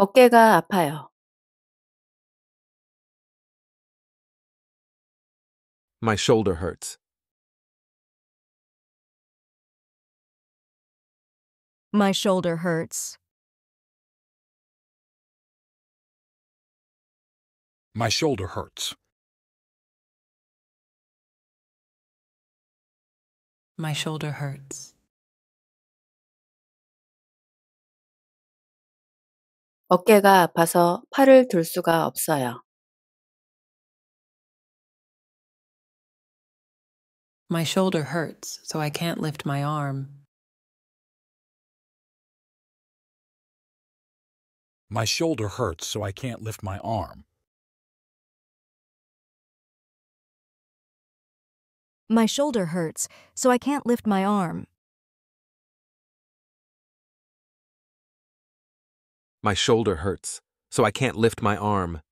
어깨가 아파요. My shoulder hurts. My shoulder hurts. My shoulder hurts. My shoulder hurts. 어깨가 아파서 팔을 들 수가 없어요. My shoulder hurts, so I can't lift my arm. My shoulder hurts, so I can't lift my arm. My shoulder hurts, so I can't lift my arm. My shoulder hurts, so I can't lift my arm.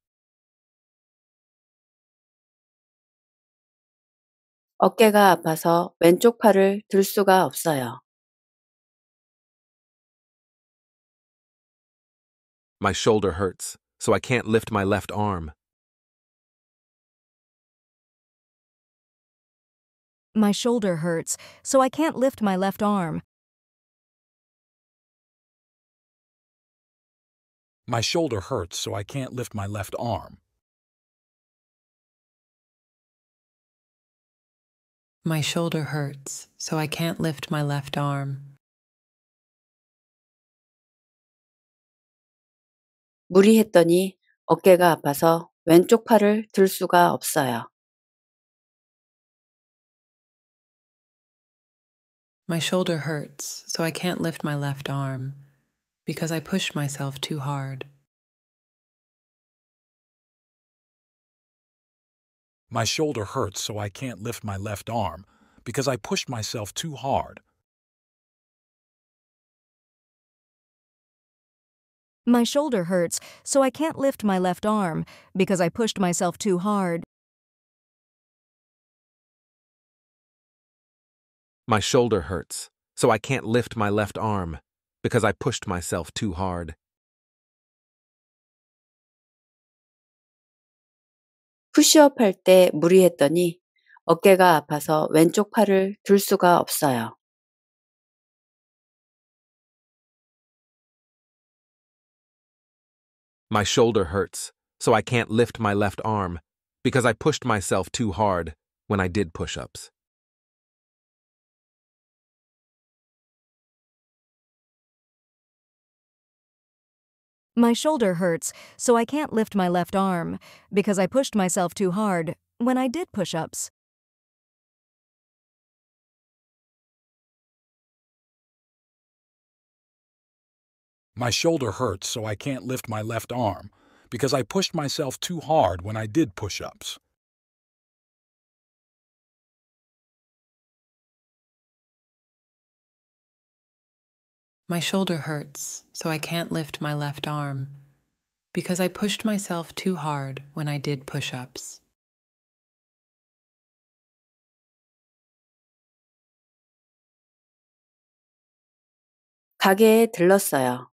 어깨가 아파서 왼쪽 팔을 들 수가 없어요. My shoulder hurts, so I can't lift my left arm. My shoulder hurts, so I can't lift my left arm. My shoulder hurts, so I can't lift my left arm. My shoulder hurts, so I can't lift my left arm. 무리했더니 어깨가 아파서 왼쪽 팔을 들 수가 없어요. My shoulder hurts, so I can't lift my left arm, because I pushed myself too hard. My shoulder hurts, so I can't lift my left arm, because I pushed myself too hard. My shoulder hurts, so I can't lift my left arm, because I pushed myself too hard. My shoulder hurts, so I can't lift my left arm, because I pushed myself too hard. 푸시업 할 때 무리했더니 어깨가 아파서 왼쪽 팔을 들 수가 없어요. My shoulder hurts, so I can't lift my left arm, because I pushed myself too hard when I did push-ups. My shoulder hurts, so I can't lift my left arm, because I pushed myself too hard when I did push-ups. My shoulder hurts, so I can't lift my left arm, because I pushed myself too hard when I did push-ups. My shoulder hurts, so I can't lift my left arm, because I pushed myself too hard when I did push-ups. 가게에 들렀어요.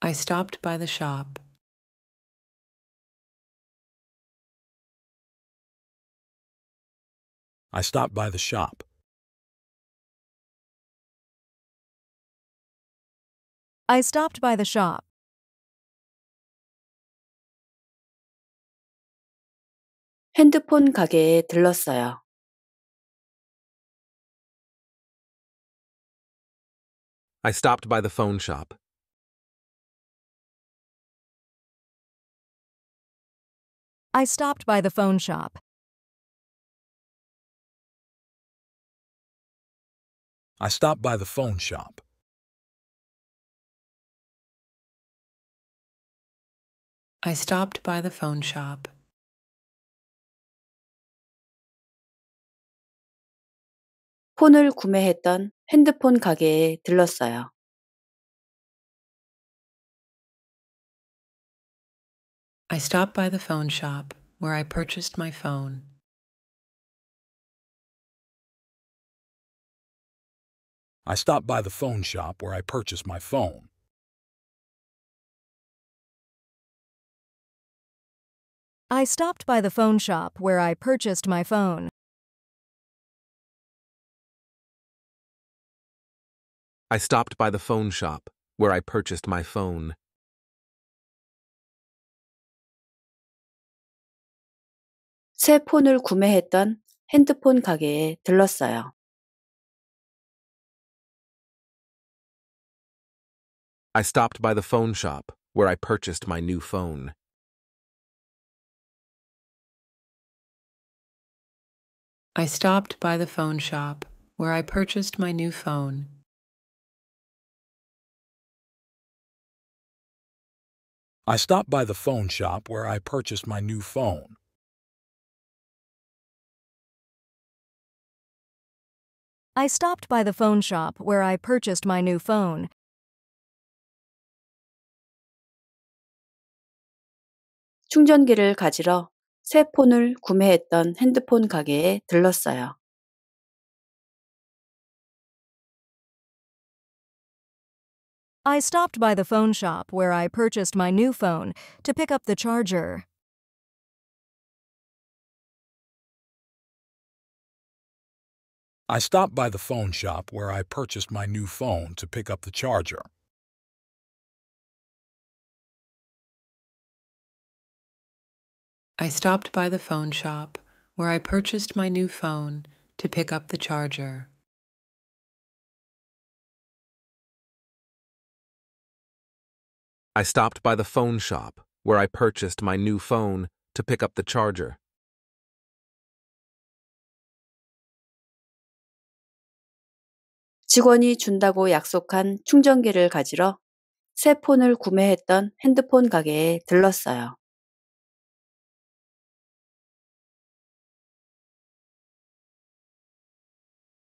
I stopped by the shop. I stopped by the shop. I stopped by the shop. 핸드폰 가게에 들렀어요. I stopped by the phone shop. I stopped by the phone shop. I stopped by the phone shop. I stopped by the phone shop. 폰을 구매했던 핸드폰 가게에 들렀어요. I stopped by the phone shop, where I purchased my phone. I stopped by the phone shop where I purchased my phone. I stopped by the phone shop where I purchased my phone. I stopped by the phone shop where I purchased my phone. 새 폰을 구매했던 핸드폰 가게에 들렀어요. I stopped by the phone shop where I purchased my new phone. I stopped by the phone shop where I purchased my new phone. I stopped by the phone shop where I purchased my new phone. I stopped by the phone shop where I purchased my new phone. 충전기를 가지러 새 폰을 구매했던 핸드폰 가게에 들렀어요. I stopped by the phone shop where I purchased my new phone to pick up the charger. I stopped by the phone shop where I purchased my new phone to pick up the charger. I stopped by the phone shop where I purchased my new phone to pick up the charger. I stopped by the phone shop where I purchased my new phone to pick up the charger. 직원이 준다고 약속한 충전기를 가지러 새 폰을 구매했던 핸드폰 가게에 들렀어요.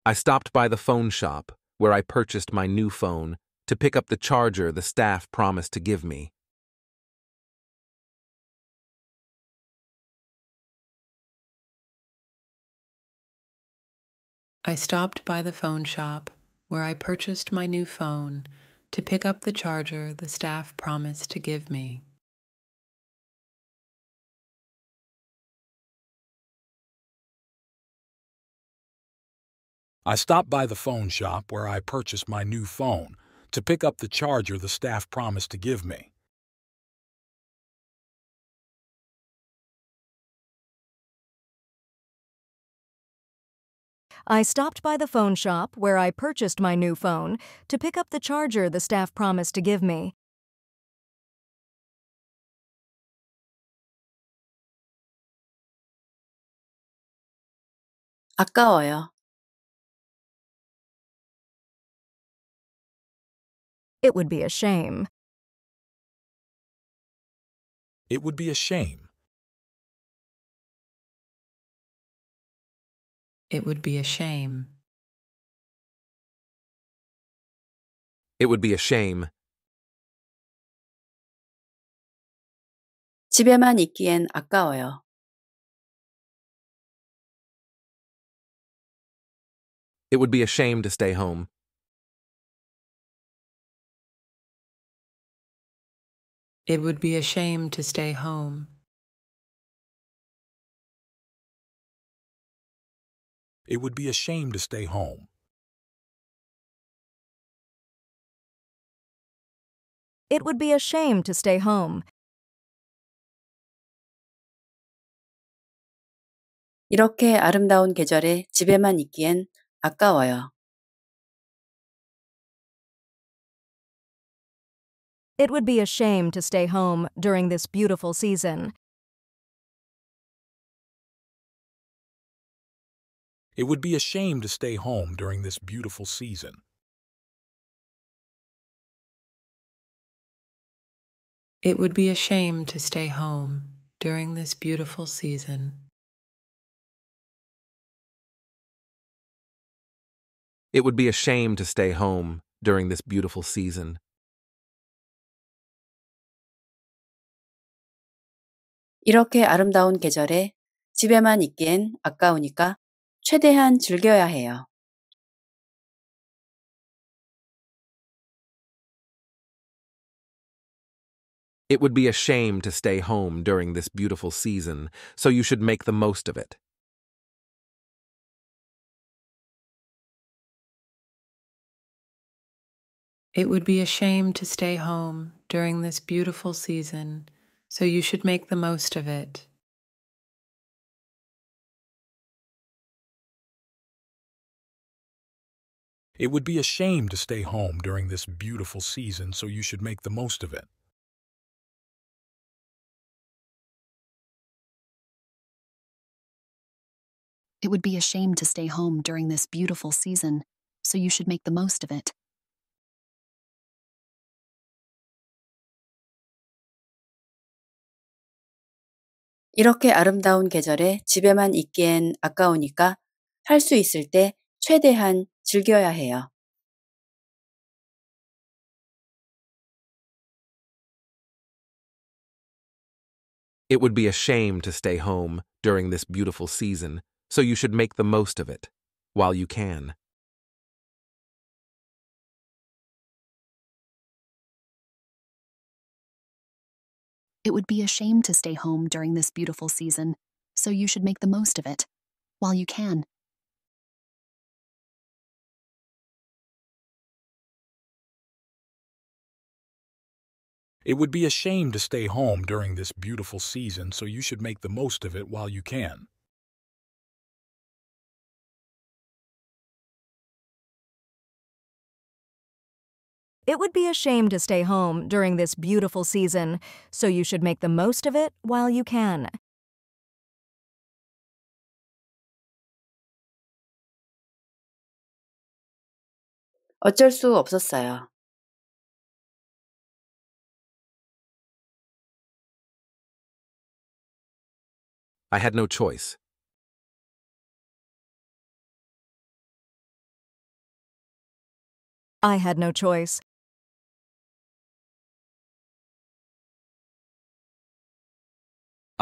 I stopped by the phone shop where I purchased my new phone to pick up the charger the staff promised to give me. I stopped by the phone shop where I purchased my new phone to pick up the charger the staff promised to give me. I stopped by the phone shop where I purchased my new phone to pick up the charger the staff promised to give me. I stopped by the phone shop where I purchased my new phone to pick up the charger the staff promised to give me. 아까워요. It would be a shame. It would be a shame. It would be a shame. It would be a shame. 집에만 있기엔 아까워요. It would be a shame to stay home. It would be a shame to stay home. It would be a shame to stay home. It would be a shame to stay home. 이렇게 아름다운 계절에 집에만 있기엔 아까워요. It would be a shame to stay home during this beautiful season. It would be a shame to stay home during this beautiful season. It would be a shame to stay home during this beautiful season. It would be a shame to stay home during this beautiful season. 이렇게 아름다운 계절에 집에만 있기엔 아까우니까 최대한 즐겨야 해요. It would be a shame to stay home during this beautiful season, so you should make the most of it. It would be a shame to stay home during this beautiful season, so you should make the most of it. It would be a shame to stay home during this beautiful season, so you should make the most of it. It would be a shame to stay home during this beautiful season, so you should make the most of it. 이렇게 아름다운 계절에 집에만 있기엔 아까우니까 할 수 있을 때 최대한 즐겨야 해요. It would be a shame to stay home during this beautiful season. So you should make the most of it, while you can. It would be a shame to stay home during this beautiful season, so you should make the most of it, while you can. It would be a shame to stay home during this beautiful season, so you should make the most of it while you can. It would be a shame to stay home during this beautiful season, so you should make the most of it while you can. 어쩔 수 없었어요. I had no choice. I had no choice.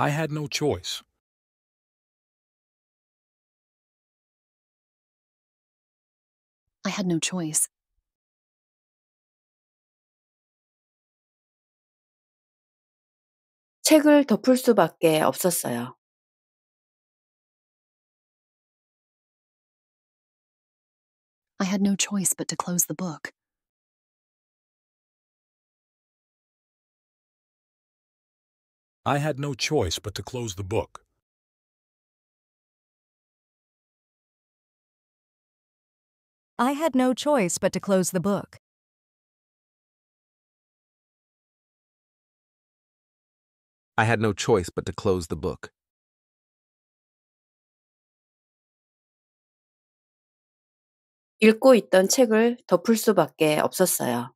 I had no choice. I had no choice. 책을 덮을 수밖에 없었어요. I had no choice but to close the book. I had no choice but to close the book. I had no choice but to close the book. I had no choice but to close the book. 읽고 있던 책을 덮을 수밖에 없었어요.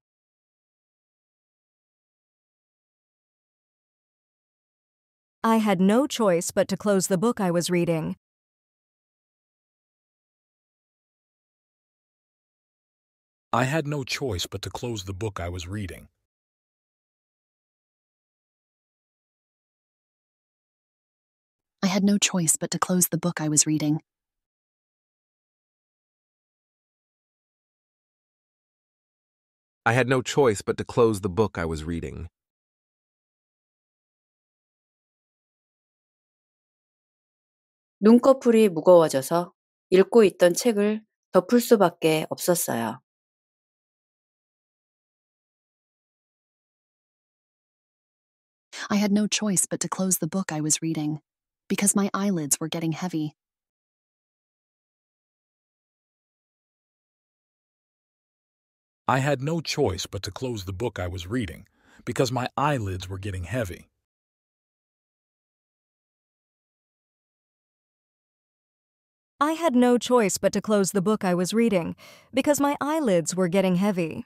I had no choice but to close the book I was reading. I had no choice but to close the book I was reading. I had no choice but to close the book I was reading. I had no choice but to close the book I was reading. 눈꺼풀이 무거워져서 읽고 있던 책을 덮을 수밖에 없었어요. I had no choice but to close the book I was reading, because my eyelids were getting heavy. I had no choice but to close the book I was reading, because my eyelids were getting heavy. I had no choice but to close the book I was reading, because my eyelids were getting heavy.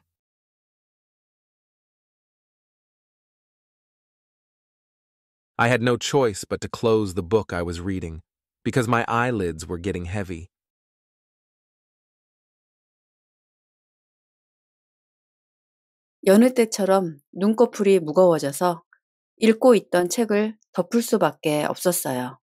I had no choice but to close the book I was reading, because my eyelids were getting heavy. 여느 때처럼 눈꺼풀이 무거워져서 읽고 있던 책을 덮을 수밖에 없었어요.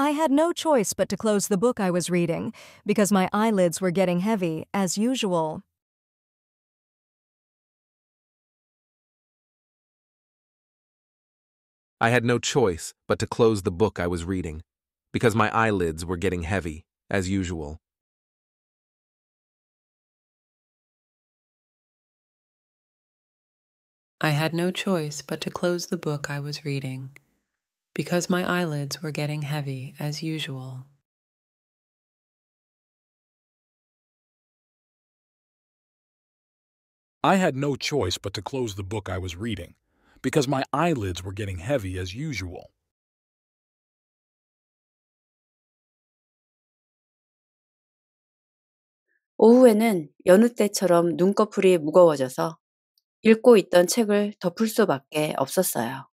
I had no choice but to close the book I was reading, because my eyelids were getting heavy, as usual. I had no choice but to close the book I was reading, because my eyelids were getting heavy, as usual. I had no choice but to close the book I was reading, because my eyelids were getting heavy, as usual. I had no choice but to close the book I was reading, because my eyelids were getting heavy as usual. 오후에는 여느 때처럼 눈꺼풀이 무거워져서 읽고 있던 책을 덮을 수밖에 없었어요.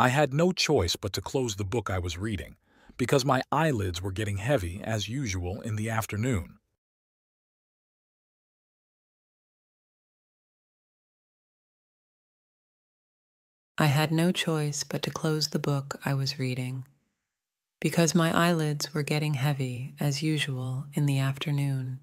I had no choice but to close the book I was reading, because my eyelids were getting heavy as usual in the afternoon. I had no choice but to close the book I was reading, because my eyelids were getting heavy, as usual, in the afternoon.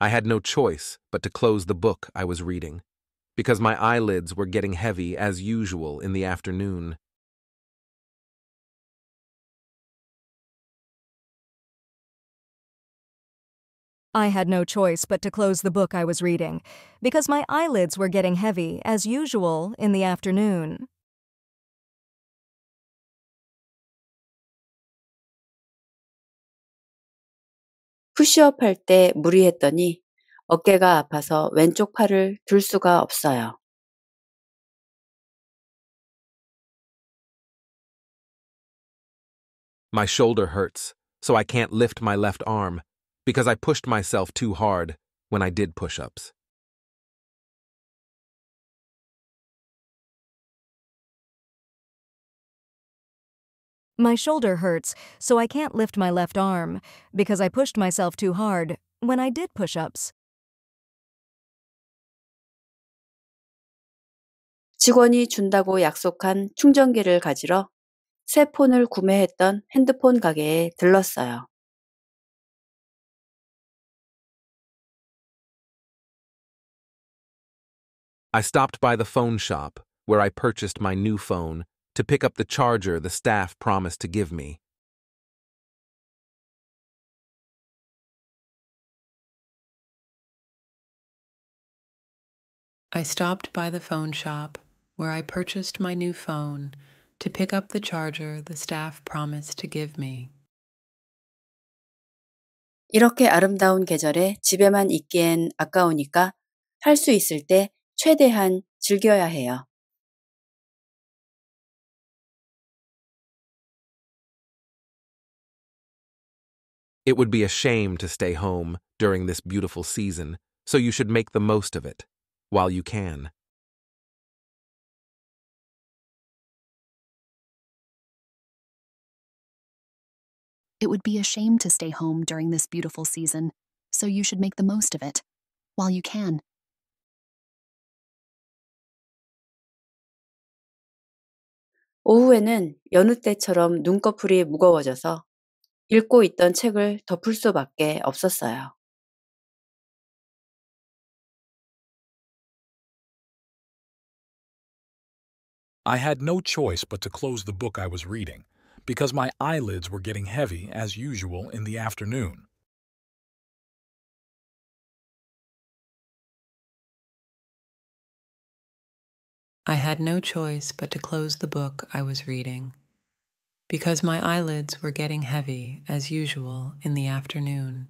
I had no choice but to close the book I was reading, because my eyelids were getting heavy, as usual, in the afternoon. I had no choice but to close the book I was reading, because my eyelids were getting heavy, as usual, in the afternoon. 푸시업 할 때 무리했더니 어깨가 아파서 왼쪽 팔을 들 수가 없어요. My shoulder hurts, so I can't lift my left arm. Because I pushed myself too hard when I did push-ups. My shoulder hurts, so I can't lift my left arm, because I pushed myself too hard when I did push-ups. 직원이 준다고 약속한 충전기를 가지러 새 폰을 구매했던 핸드폰 가게에 들렀어요. I stopped by the phone shop, where I purchased my new phone, to pick up the charger the staff promised to give me. I stopped by the phone shop, where I purchased my new phone, to pick up the charger the staff promised to give me. 이렇게 아름다운 계절에 집에만 있기엔 아까우니까 할 수 있을 때 최대한 즐겨야 해요. It would be a shame to stay home during this beautiful season, so you should make the most of it while you can. It would be a shame to stay home during this beautiful season, so you should make the most of it while you can. 오후에는 여느 때처럼 눈꺼풀이 무거워져서 읽고 있던 책을 덮을 수밖에 없었어요. I had no choice but to close the book I was reading, because my eyelids were getting heavy, as usual, in the afternoon. I had no choice but to close the book I was reading, because my eyelids were getting heavy, as usual, in the afternoon.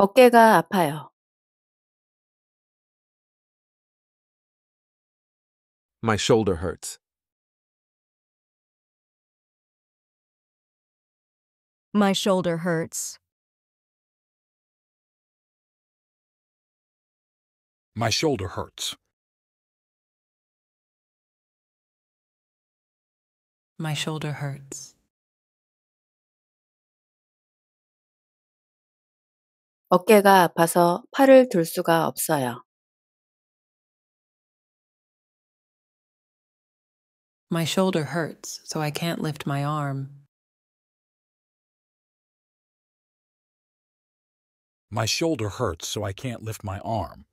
어깨가 아파요. My shoulder hurts. My shoulder hurts. My shoulder hurts. My shoulder hurts. 어깨가 아파서 팔을 들 수가 없어요. My shoulder hurts, so I can't lift my arm. My shoulder hurts, so I can't lift my arm.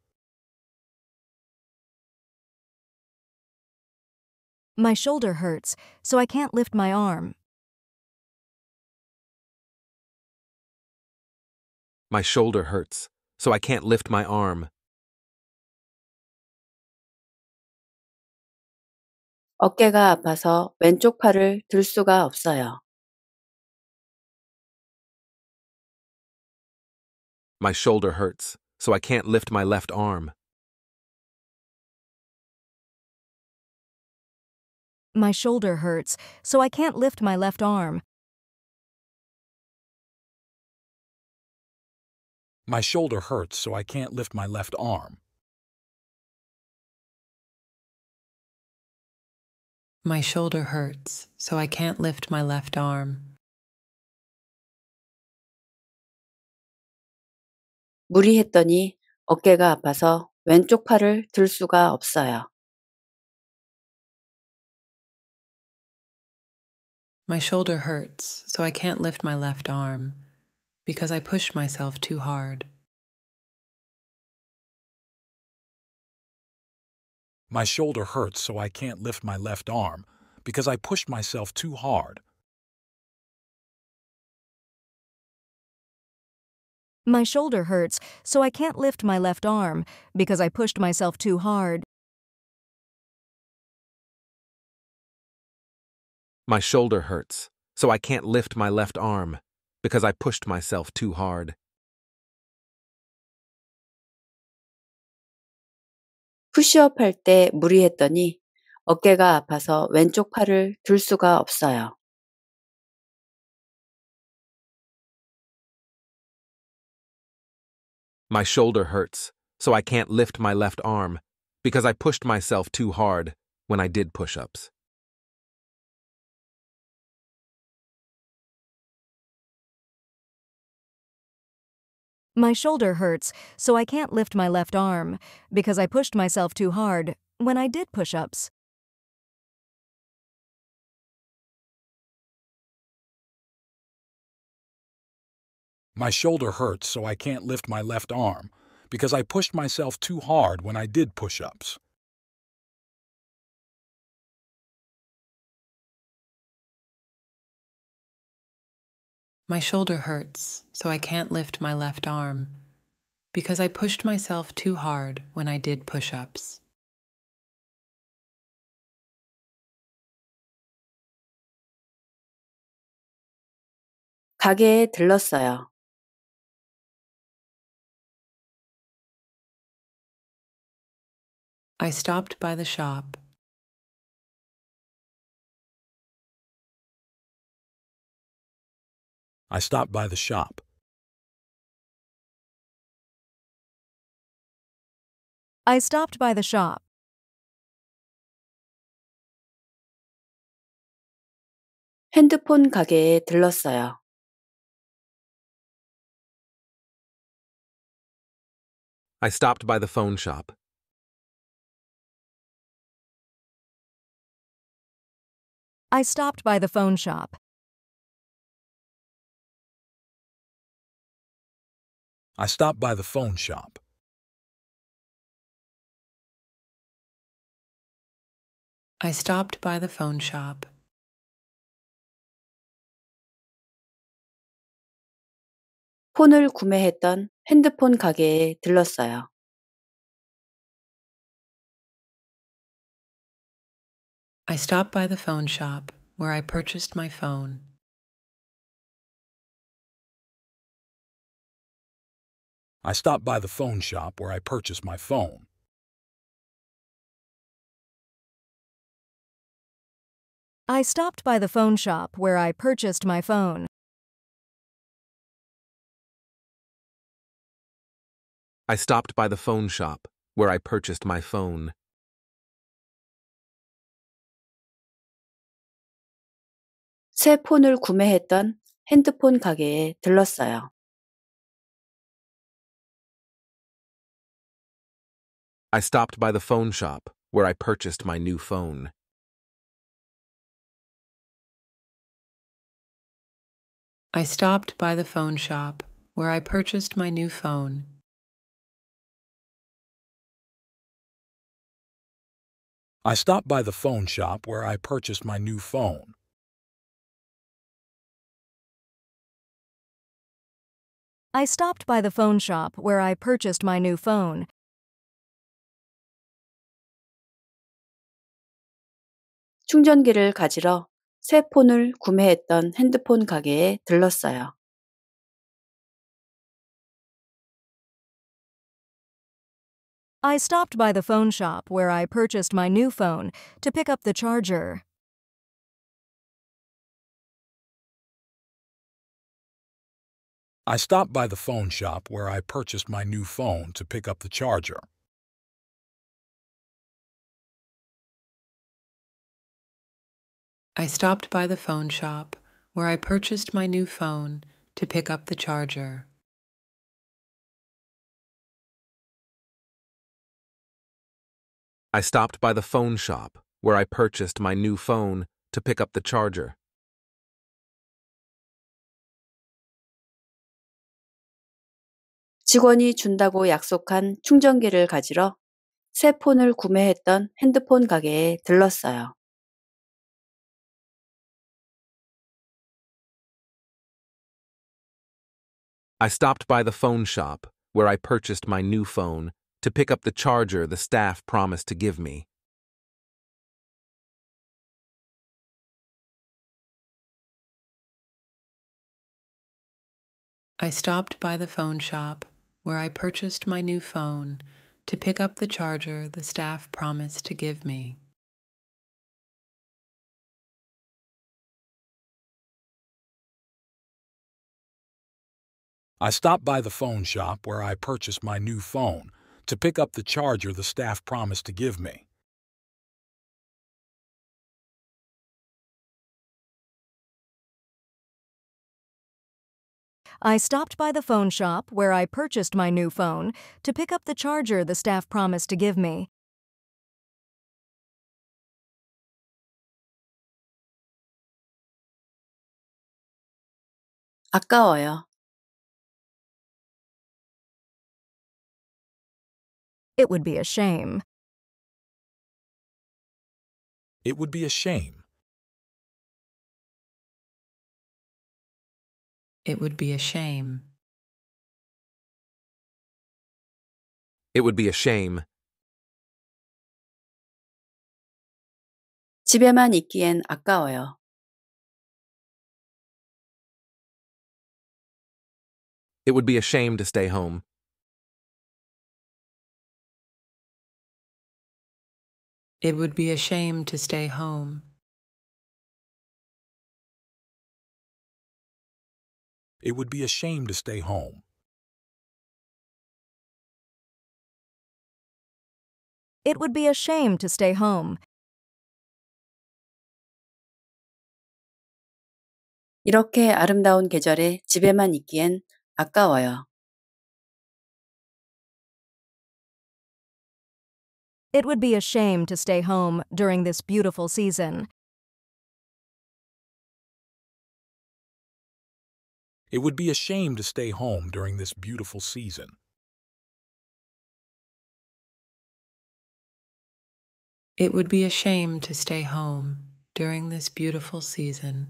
My shoulder hurts, so I can't lift my arm. My shoulder hurts, so I can't lift my arm. 어깨가 아파서 왼쪽 팔을 들 수가 없어요. My shoulder hurts, so I can't lift my left arm. My shoulder hurts, so I can't lift my left arm. My shoulder hurts, so I can't lift my left arm. My shoulder hurts, so I can't lift my left arm. 무리했더니 어깨가 아파서 왼쪽 팔을 들 수가 없어요. My shoulder hurts, so I can't lift my left arm, because I pushed myself too hard. My shoulder hurts, so I can't lift my left arm, because I pushed myself too hard. My shoulder hurts, so I can't lift my left arm, because I pushed myself too hard. My shoulder hurts, so I can't lift my left arm, because I pushed myself too hard. 푸시업 할 때 무리했더니 어깨가 아파서 왼쪽 팔을 들 수가 없어요. My shoulder hurts, so I can't lift my left arm, because I pushed myself too hard when I did push-ups. My shoulder hurts, so I can't lift my left arm, because I pushed myself too hard when I did push-ups. My shoulder hurts, so I can't lift my left arm, because I pushed myself too hard when I did push-ups. My shoulder hurts, so I can't lift my left arm, because I pushed myself too hard when I did push-ups. 가게에 들렀어요. I stopped by the shop. I stopped by the shop. I stopped by the shop. 핸드폰 가게에 들렀어요. I stopped by the phone shop. I stopped by the phone shop. I stopped by the phone shop. I stopped by the phone shop. 폰을 구매했던 핸드폰 가게에 들렀어요. I stopped by the phone shop, where I purchased my phone. I stopped by the phone shop where I purchased my phone. I stopped by the phone shop where I purchased my phone. I stopped by the phone shop where I purchased my phone. 새 폰을 구매했던 핸드폰 가게에 들렀어요. I stopped by the phone shop, where I purchased my new phone. I stopped by the phone shop, where I purchased my new phone. I stopped by the phone shop, where I purchased my new phone. I stopped by the phone shop, where I purchased my new phone. 충전기를 가지러 새 폰을 구매했던 핸드폰 가게에 들렀어요. I stopped by the phone shop where I purchased my new phone to pick up the charger. I stopped by the phone shop where I purchased my new phone to pick up the charger. I stopped by the phone shop, where I purchased my new phone, to pick up the charger. I stopped by the phone shop, where I purchased my new phone, to pick up the charger. 직원이 준다고 약속한 충전기를 가지러 새 폰을 구매했던 핸드폰 가게에 들렀어요. I stopped by the phone shop, where I purchased my new phone, to pick up the charger the staff promised to give me. I stopped by the phone shop, where I purchased my new phone, to pick up the charger the staff promised to give me. I stopped by the phone shop where I purchased my new phone to pick up the charger the staff promised to give me. I stopped by the phone shop where I purchased my new phone to pick up the charger the staff promised to give me. 아까워요. It would be a shame. It would be a shame. It would be a shame. It would be a shame. 집에만 있기엔 아까워요. It would be a shame to stay home. It would be a shame to stay home. It would be a shame to stay home. It would be a shame to stay home. 이렇게 아름다운 계절에 집에만 있기엔 아까워요. It would be a shame to stay home during this beautiful season. It would be a shame to stay home during this beautiful season. It would be a shame to stay home during this beautiful season.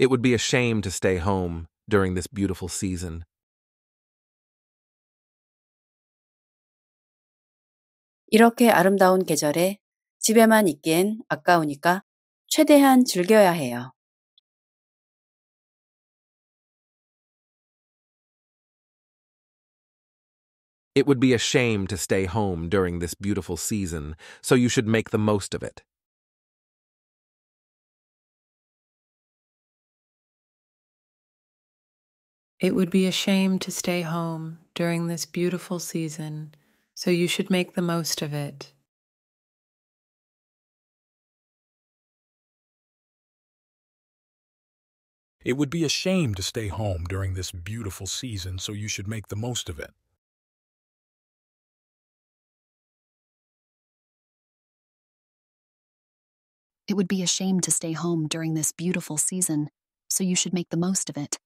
It would be a shame to stay home during this beautiful season. 이렇게 아름다운 계절에 집에만 있기엔 아까우니까 최대한 즐겨야 해요. It would be a shame to stay home during this beautiful season, so you should make the most of it. It would be a shame to stay home during this beautiful season. So you should make the most of it. It would be a shame to stay home during this beautiful season, so you should make the most of it. It would be a shame to stay home during this beautiful season, so you should make the most of it.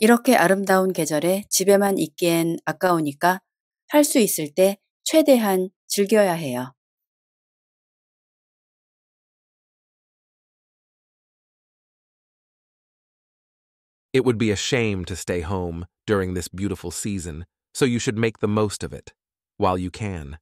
이렇게 아름다운 계절에 집에만 있기엔 아까우니까 할 수 있을 때 최대한 즐겨야 해요. It would be a shame to stay home during this beautiful season, so you should make the most of it while you can.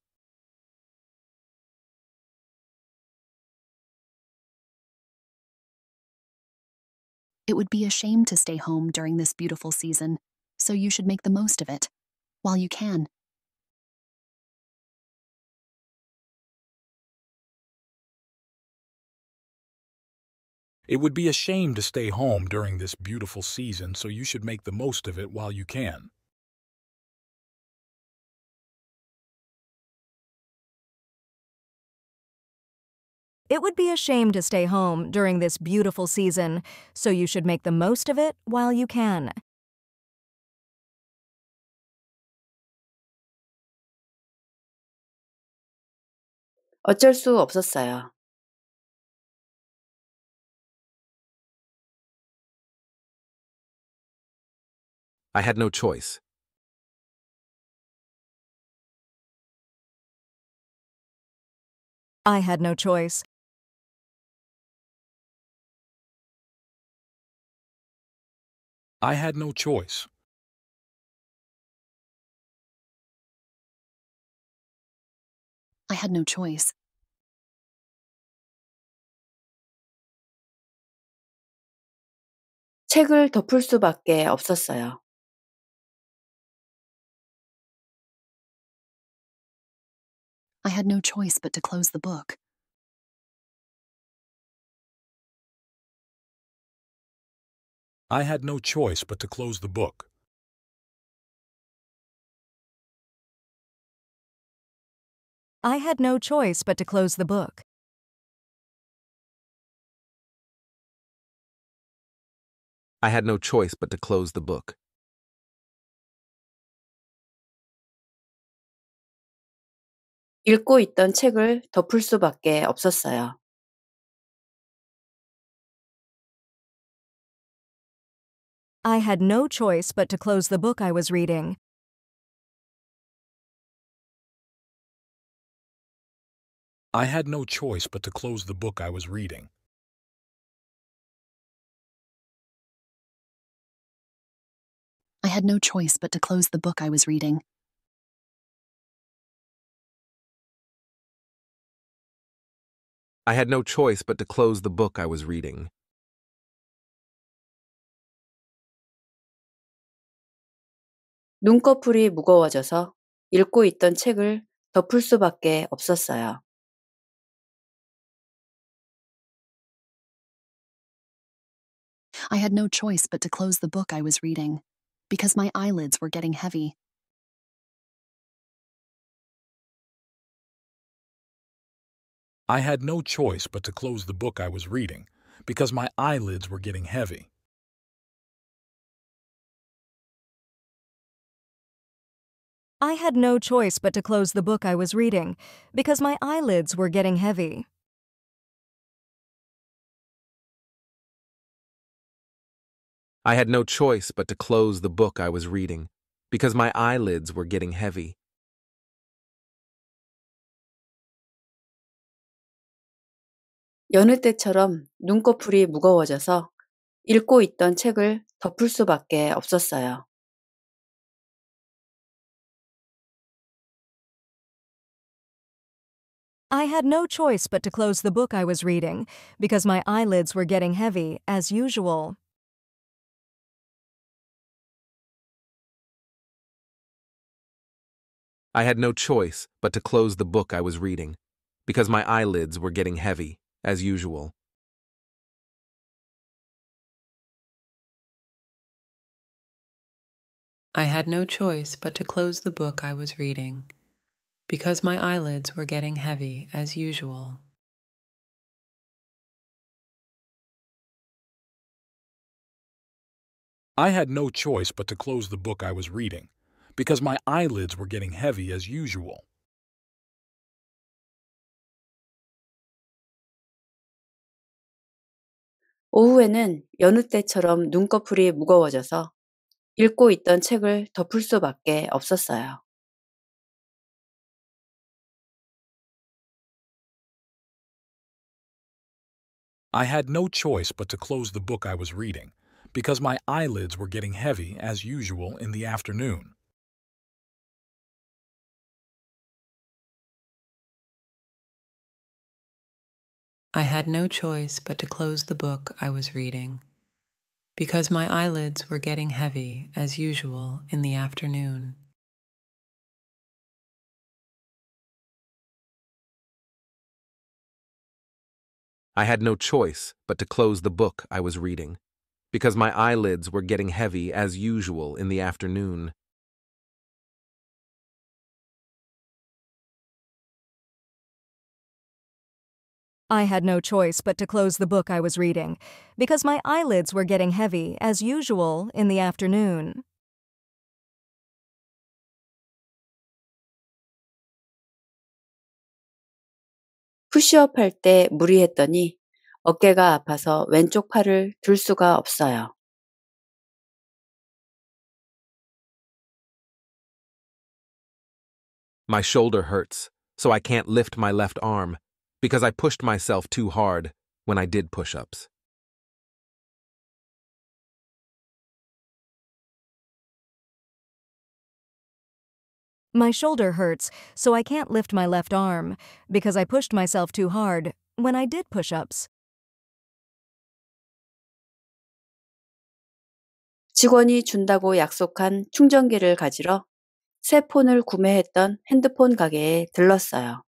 It would be a shame to stay home during this beautiful season, so you should make the most of it while you can. It would be a shame to stay home during this beautiful season, so you should make the most of it while you can. It would be a shame to stay home during this beautiful season, so you should make the most of it while you can. 어쩔 수 없었어요. I had no choice. I had no choice. I had no choice. I had no choice. 책을 덮을 수밖에 없었어요. I had no choice but to close the book. I had no choice but to close the book. I had no choice but to close the book. I had no choice but to close the book. 읽고 있던 책을 덮을 수밖에 없었어요. I had no choice but to close the book I was reading. I had no choice but to close the book I was reading. I had no choice but to close the book I was reading. I had no choice but to close the book I was reading. 눈꺼풀이 무거워져서 읽고 있던 책을 덮을 수밖에 없었어요. I had no choice but to close the book I was reading, because my eyelids were getting heavy. I had no choice but to close the book I was reading, because my eyelids were getting heavy. I had no choice but to close the book I was reading, because my eyelids were getting heavy. I had no choice but to close the book I was reading, because my eyelids were getting heavy. 여느 때처럼 눈꺼풀이 무거워져서 읽고 있던 책을 덮을 수밖에 없었어요. I had no choice but to close the book I was reading, because my eyelids were getting heavy, as usual. I had no choice but to close the book I was reading, because my eyelids were getting heavy, as usual. I had no choice but to close the book I was reading, because my eyelids were getting heavy as usual. I had no choice but to close the book I was reading, because my eyelids were getting heavy as usual. 오후에는 여느 때처럼 눈꺼풀이 무거워져서 읽고 있던 책을 덮을 수밖에 없었어요. I had no choice but to close the book I was reading, because my eyelids were getting heavy as usual in the afternoon. I had no choice but to close the book I was reading, because my eyelids were getting heavy as usual in the afternoon. I had no choice but to close the book I was reading, because my eyelids were getting heavy as usual in the afternoon. I had no choice but to close the book I was reading, because my eyelids were getting heavy, as usual, in the afternoon. 푸시업 할 때 무리했더니 어깨가 아파서 왼쪽 팔을 들 수가 없어요. My shoulder hurts, so I can't lift my left arm, because I pushed myself too hard when I did push-ups. My shoulder hurts, so I can't lift my left arm, because I pushed myself too hard when I did push-ups. 직원이 준다고 약속한 충전기를 가지러 새 폰을 구매했던 핸드폰 가게에 들렀어요.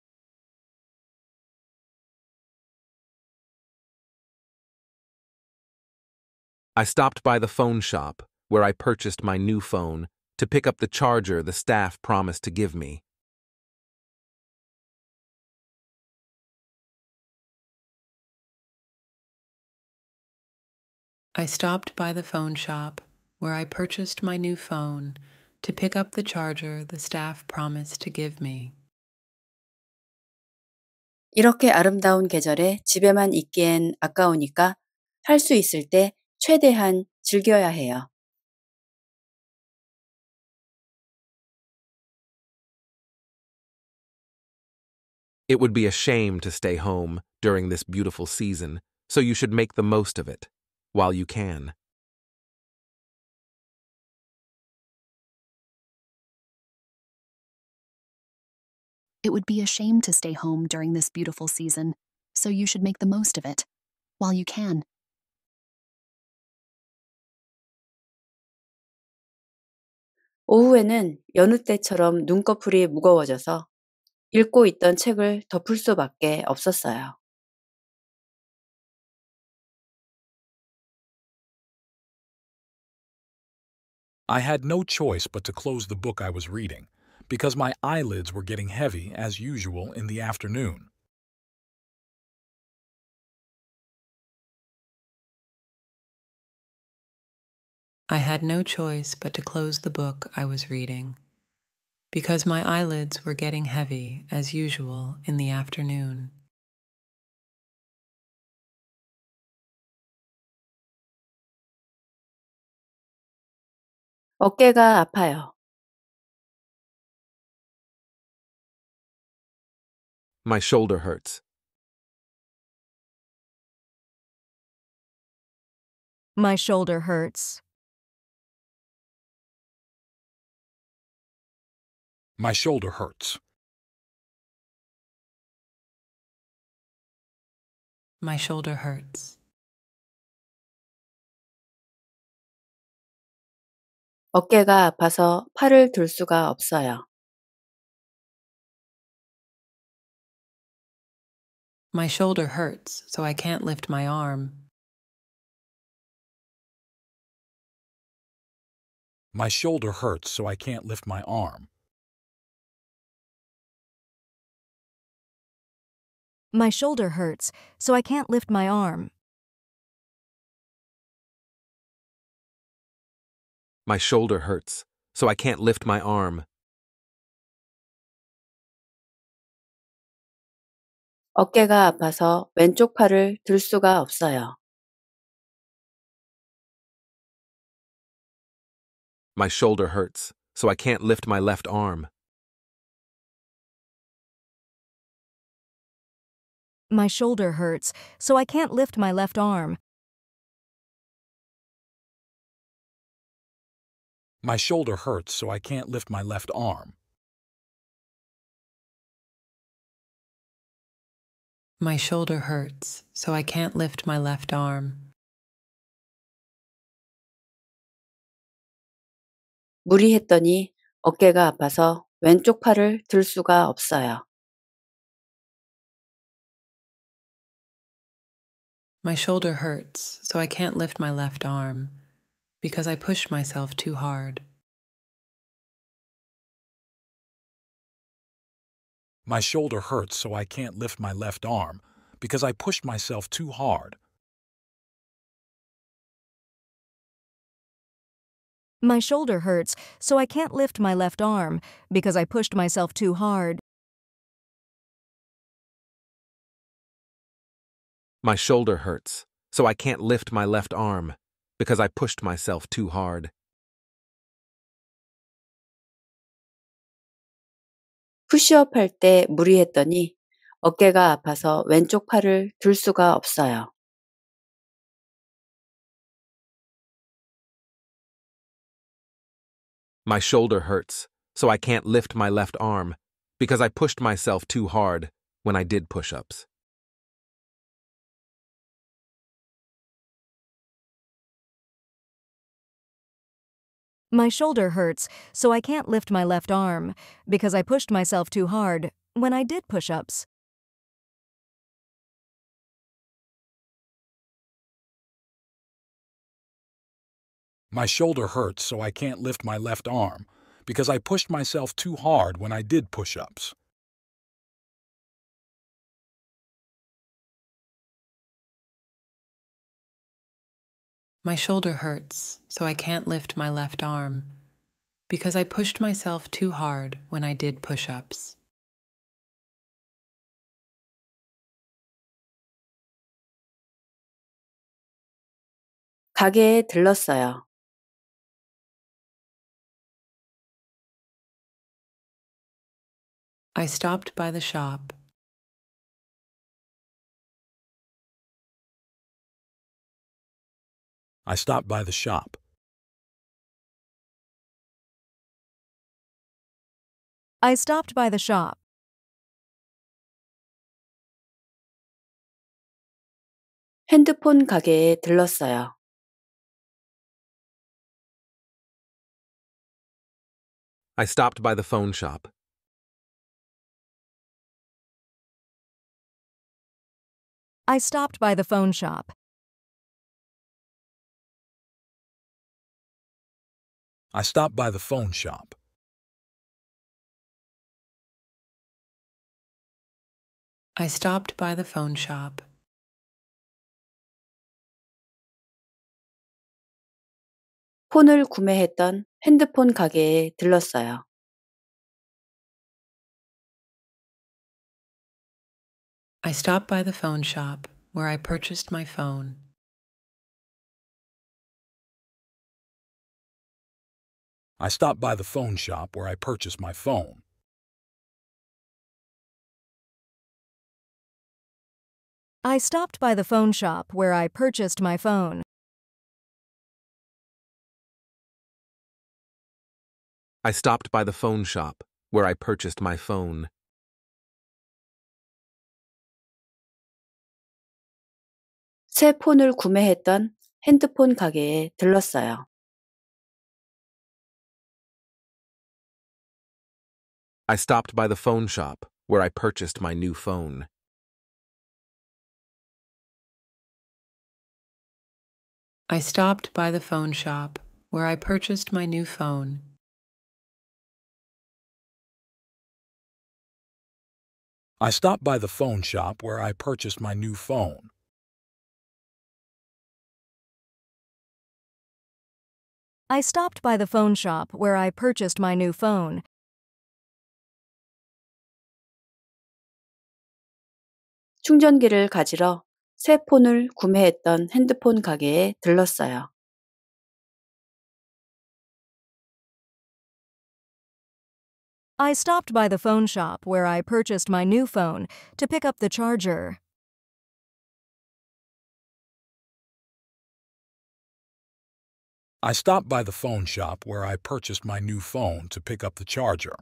I stopped by the phone shop, where I purchased my new phone, to pick up the charger the staff promised to give me. I stopped by the phone shop, where I purchased my new phone, to pick up the charger the staff promised to give me. 이렇게 아름다운 계절에 집에만 있기엔 아까우니까 할 수 있을 때 최대한 즐겨야 해요. It would be a shame to stay home during this beautiful season, so you should make the most of it while you can. It would be a shame to stay home during this beautiful season, so you should make the most of it while you can. 오후에는 여느 때처럼 눈꺼풀이 무거워져서 읽고 있던 책을 덮을 수밖에 없었어요. I had no choice but to close the book I was reading, because my eyelids were getting heavy as usual in the afternoon. I had no choice but to close the book I was reading, because my eyelids were getting heavy, as usual, in the afternoon. 어깨가 아파요. My shoulder hurts. My shoulder hurts. My shoulder hurts. My shoulder hurts. 어깨가 아파서 팔을 들 수가 없어요. My shoulder hurts, so I can't lift my arm. My shoulder hurts, so I can't lift my arm. My shoulder hurts, so I can't lift my arm. My shoulder hurts, so I can't lift my arm. 어깨가 아파서 왼쪽 팔을 들 수가 없어요. My shoulder hurts, so I can't lift my left arm. My shoulder hurts, so I can't lift my left arm. My shoulder hurts, so I can't lift my left arm. My shoulder hurts, so I can't lift my left arm. 무리했더니 어깨가 아파서 왼쪽 팔을 들 수가 없어요. My shoulder hurts, so I can't lift my left arm, because I pushed myself too hard. My shoulder hurts, so I can't lift my left arm, because I pushed myself too hard. My shoulder hurts, so I can't lift my left arm, because I pushed myself too hard. My shoulder hurts, so I can't lift my left arm, because I pushed myself too hard. 푸시업 할 때 무리했더니 어깨가 아파서 왼쪽 팔을 들 수가 없어요. My shoulder hurts, so I can't lift my left arm, because I pushed myself too hard when I did push-ups. My shoulder hurts, so I can't lift my left arm, because I pushed myself too hard when I did push-ups. My shoulder hurts, so I can't lift my left arm, because I pushed myself too hard when I did push-ups. My shoulder hurts, so I can't lift my left arm, because I pushed myself too hard when I did push-ups. 가게에 들렀어요. I stopped by the shop. I stopped by the shop. I stopped by the shop. 핸드폰 가게에 들렀어요. I stopped by the phone shop. I stopped by the phone shop. I stopped by the phone shop. I stopped by the phone shop. 폰을 구매했던 핸드폰 가게에 들렀어요. I stopped by the phone shop, where I purchased my phone. I stopped by the phone shop where I purchased my phone. I stopped by the phone shop where I purchased my phone. I stopped by the phone shop where I purchased my phone. 새 폰을 구매했던 핸드폰 가게에 들렀어요. I stopped by the phone shop, where I purchased my new phone. I stopped by the phone shop, where I purchased my new phone. I stopped by the phone shop where I purchased my new phone. I stopped by the phone shop where I purchased my new phone. 충전기를 가지러 새 폰을 구매했던 핸드폰 가게에 들렀어요. I stopped by the phone shop where I purchased my new phone to pick up the charger. I stopped by the phone shop where I purchased my new phone to pick up the charger.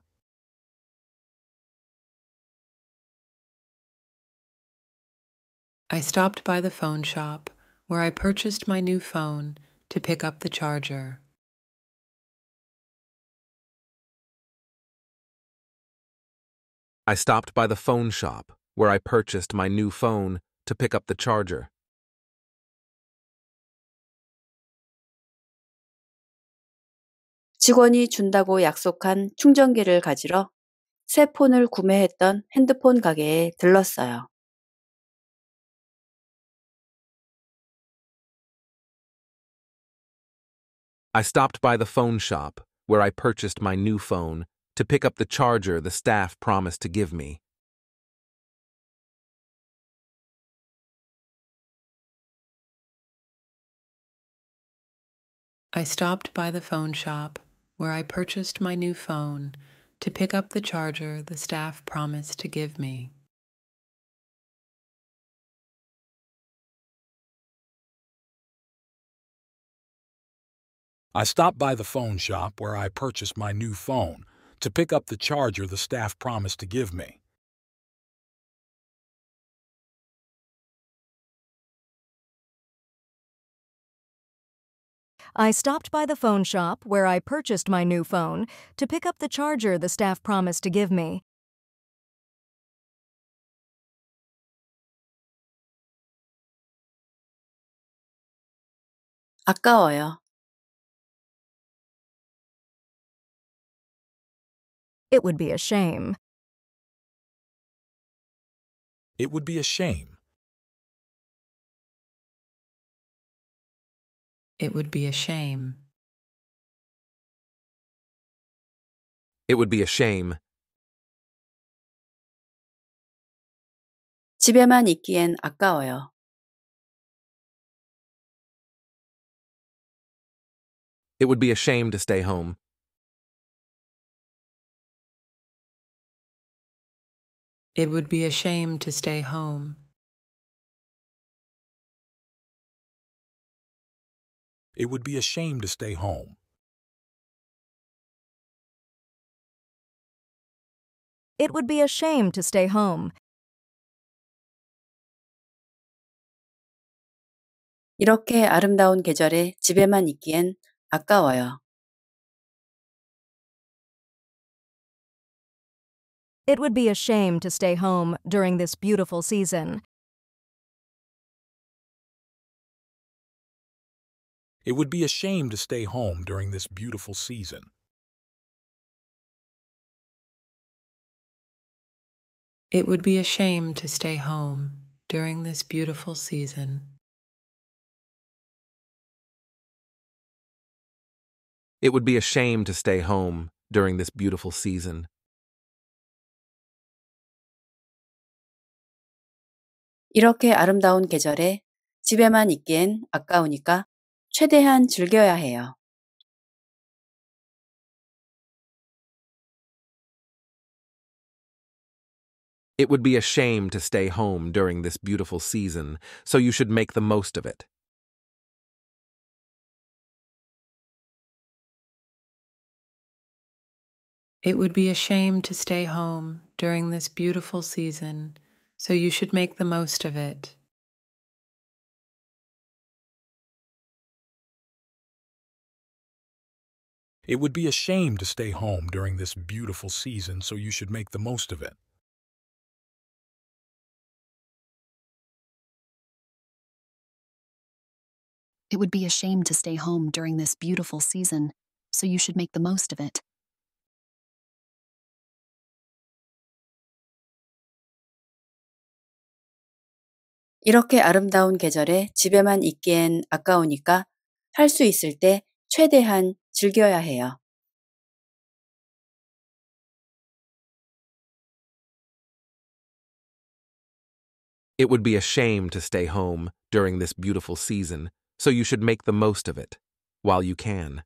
I stopped by the phone shop where I purchased my new phone to pick up the charger. I stopped by the phone shop where I purchased my new phone to pick up the charger. 직원이 준다고 약속한 충전기를 가지러 새 폰을 구매했던 핸드폰 가게에 들렀어요. I stopped by the phone shop where I purchased my new phone to pick up the charger the staff promised to give me. I stopped by the phone shop where I purchased my new phone to pick up the charger the staff promised to give me. I stopped by the phone shop where I purchased my new phone to pick up the charger the staff promised to give me. I stopped by the phone shop where I purchased my new phone to pick up the charger the staff promised to give me. 아까워요. It would be a shame. It would be a shame. It would be a shame. It would be a shame. 집에만 있기엔 아까워요. It would be a shame to stay home. It would be a shame to stay home. It would be a shame to stay home. It would be a shame to stay home. 이렇게 아름다운 계절에 집에만 있기엔 아까워요. It would be a shame to stay home during this beautiful season. It would be a shame to stay home during this beautiful season. It would be a shame to stay home during this beautiful season. It would be a shame to stay home during this beautiful season. 이렇게 아름다운 계절에 집에만 있기엔 아까우니까 최대한 즐겨야 해요. It would be a shame to stay home during this beautiful season, so you should make the most of it. It would be a shame to stay home during this beautiful season, so you should make the most of it. It would be a shame to stay home during this beautiful season, so you should make the most of it. It would be a shame to stay home during this beautiful season, so you should make the most of it. 이렇게 아름다운 계절에 집에만 있기엔 아까우니까 할 수 있을 때 최대한 즐겨야 해요. It would be a shame to stay home during this beautiful season, so you should make the most of it while you can.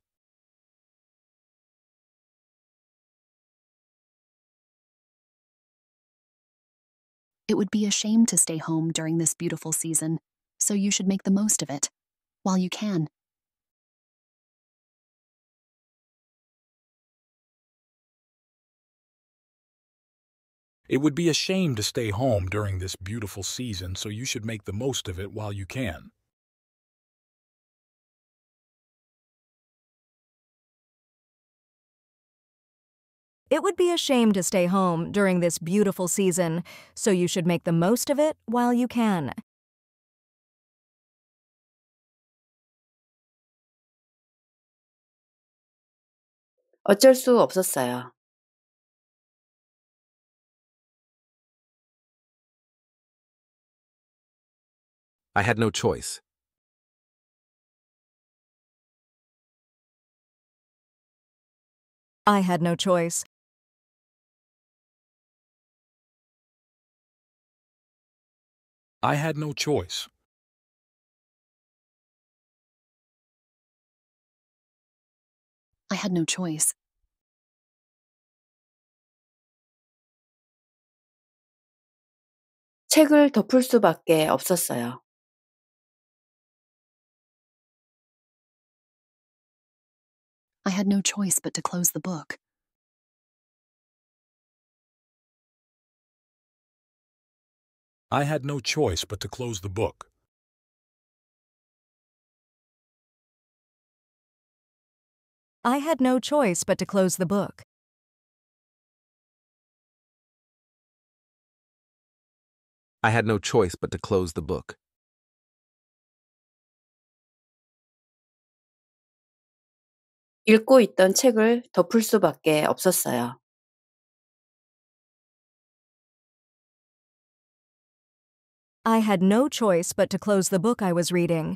It would be a shame to stay home during this beautiful season, so you should make the most of it while you can. It would be a shame to stay home during this beautiful season, so you should make the most of it while you can. It would be a shame to stay home during this beautiful season, so you should make the most of it while you can. 어쩔 수 없었어요. I had no choice. I had no choice. I had no choice. I had no choice. 책을 덮을 수밖에 없었어요. I had no choice but to close the book. I had no choice but to close the book. I had no choice but to close the book. I had no choice but to close the book. 읽고 있던 책을 덮을 수밖에 없었어요. I had no choice but to close the book I was reading.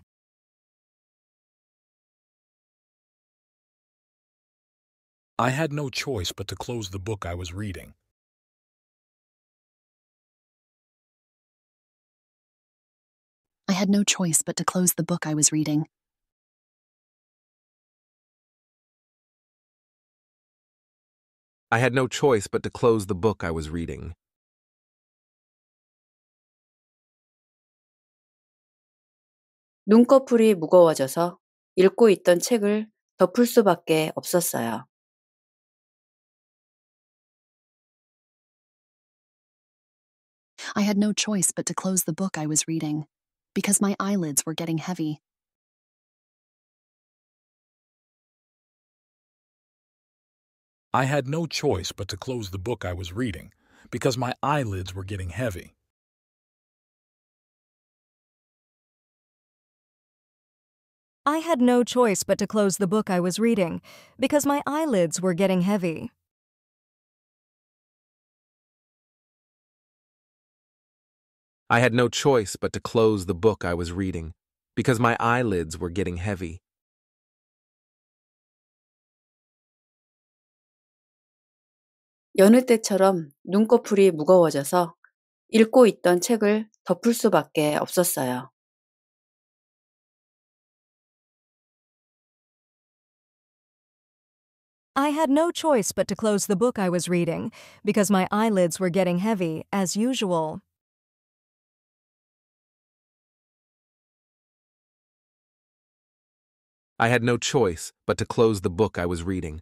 I had no choice but to close the book I was reading. I had no choice but to close the book I was reading. I had no choice but to close the book I was reading. 눈꺼풀이 무거워져서 읽고 있던 책을 덮을 수밖에 없었어요. I had no choice but to close the book I was reading, because my eyelids were getting heavy. I had no choice but to close the book I was reading, because my eyelids were getting heavy. I had no choice but to close the book I was reading, because my eyelids were getting heavy. I had no choice but to close the book I was reading, because my eyelids were getting heavy. 여느 때처럼 눈꺼풀이 무거워져서 읽고 있던 책을 덮을 수밖에 없었어요. I had no choice but to close the book I was reading, because my eyelids were getting heavy, as usual. I had no choice but to close the book I was reading,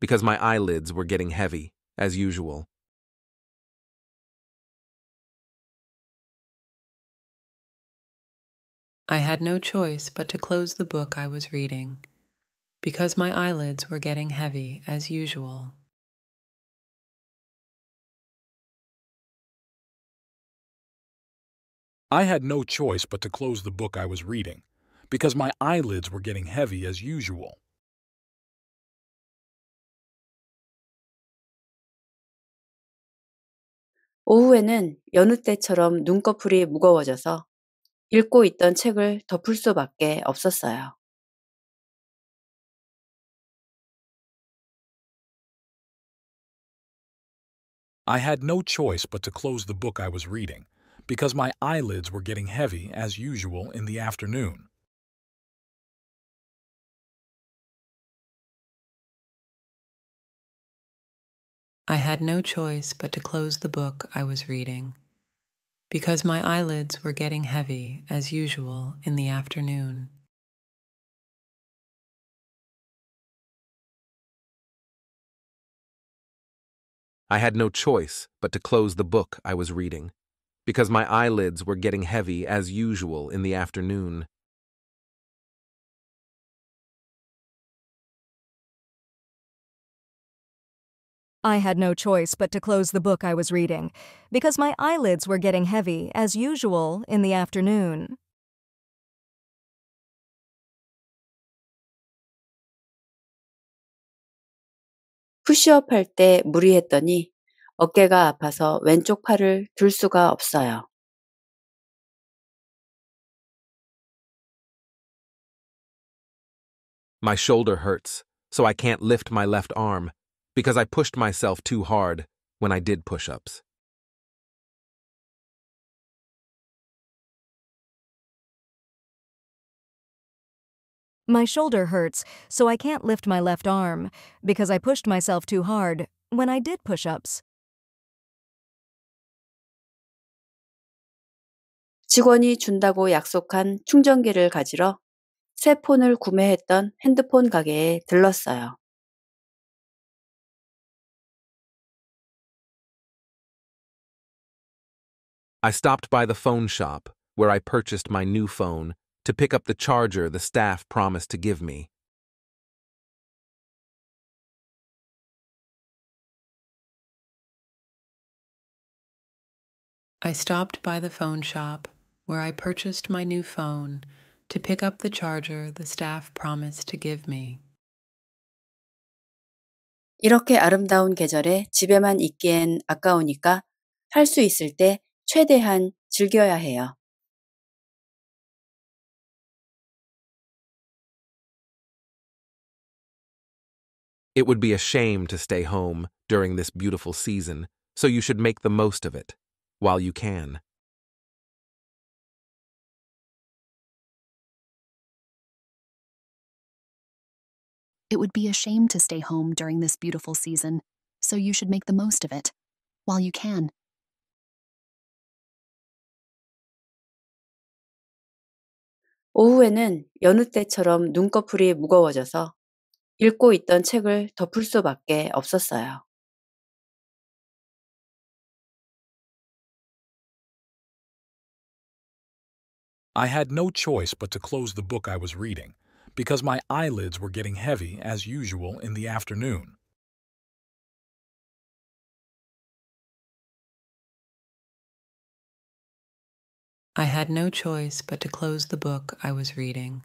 because my eyelids were getting heavy, as usual. I had no choice but to close the book I was reading, because my eyelids were getting heavy as usual. I had no choice but to close the book I was reading, because my eyelids were getting heavy as usual. 오후에는 여느 때처럼 눈꺼풀이 무거워져서 읽고 있던 책을 덮을 수밖에 없었어요. I had no choice but to close the book I was reading, because my eyelids were getting heavy, as usual, in the afternoon. I had no choice but to close the book I was reading, because my eyelids were getting heavy, as usual, in the afternoon. I had no choice but to close the book I was reading, because my eyelids were getting heavy as usual in the afternoon. I had no choice but to close the book I was reading, because my eyelids were getting heavy as usual in the afternoon. 푸시업 할 때 무리했더니 어깨가 아파서 왼쪽 팔을 들 수가 없어요. My shoulder hurts, so I can't lift my left arm, because I pushed myself too hard when I did push-ups. My shoulder hurts, so I can't lift my left arm, because I pushed myself too hard when I did push-ups. 직원이 준다고 약속한 충전기를 가지러 새 폰을 구매했던 핸드폰 가게에 들렀어요. I stopped by the phone shop, where I purchased my new phone, to pick up the charger the staff promised to give me. I stopped by the phone shop, where I purchased my new phone, to pick up the charger the staff promised to give me. 이렇게 아름다운 계절에 집에만 있기엔 아까우니까 할 수 있을 때 최대한 즐겨야 해요. It would be a shame to stay home during this beautiful season, so you should make the most of it, while you can. It would be a shame to stay home during this beautiful season, so you should make the most of it, while you can. 오후에는 여느 때처럼 눈꺼풀이 무거워져서 읽고 있던 책을 덮을 수밖에 없었어요. I had no choice but to close the book I was reading, because my eyelids were getting heavy as usual in the afternoon. I had no choice but to close the book I was reading,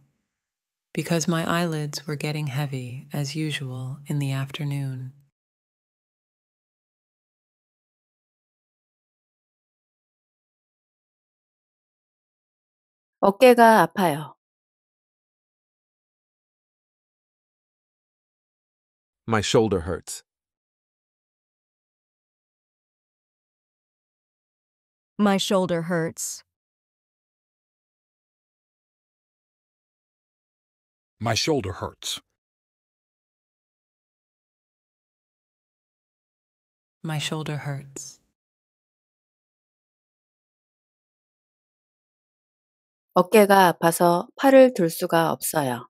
because my eyelids were getting heavy, as usual, in the afternoon. 어깨가 아파요. My shoulder hurts. My shoulder hurts. My shoulder hurts. My shoulder hurts. 어깨가 아파서 팔을 들 수가 없어요.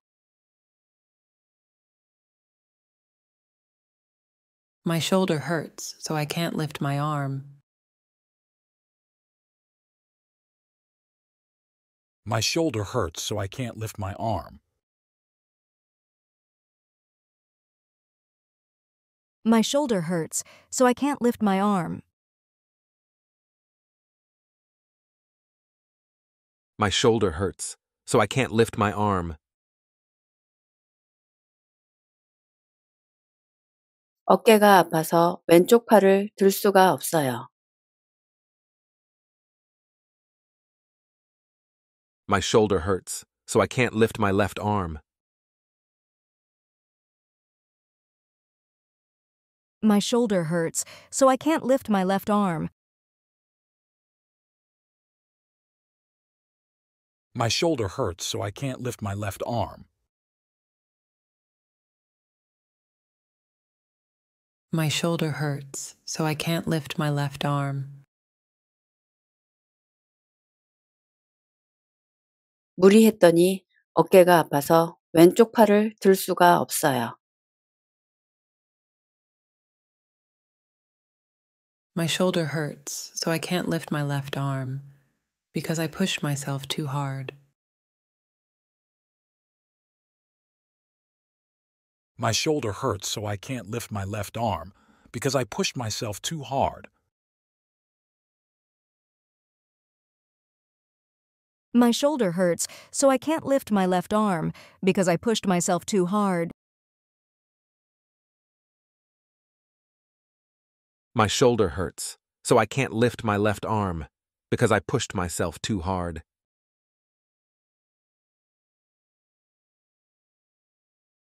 My shoulder hurts, so I can't lift my arm. My shoulder hurts, so I can't lift my arm. My shoulder hurts, so I can't lift my arm. My shoulder hurts, so I can't lift my arm. 어깨가 아파서 왼쪽 팔을 들 수가 없어요. My shoulder hurts, so I can't lift my left arm. My shoulder hurts, so I can't lift my left arm. My shoulder hurts, so I can't lift my left arm. My shoulder hurts, so I can't lift my left arm. 무리했더니 어깨가 아파서 왼쪽 팔을 들 수가 없어요. My shoulder hurts, so I can't lift my left arm, because I pushed myself too hard. My shoulder hurts, so I can't lift my left arm, because I pushed myself too hard. My shoulder hurts, so I can't lift my left arm, because I pushed myself too hard. My shoulder hurts, so I can't lift my left arm, because I pushed myself too hard.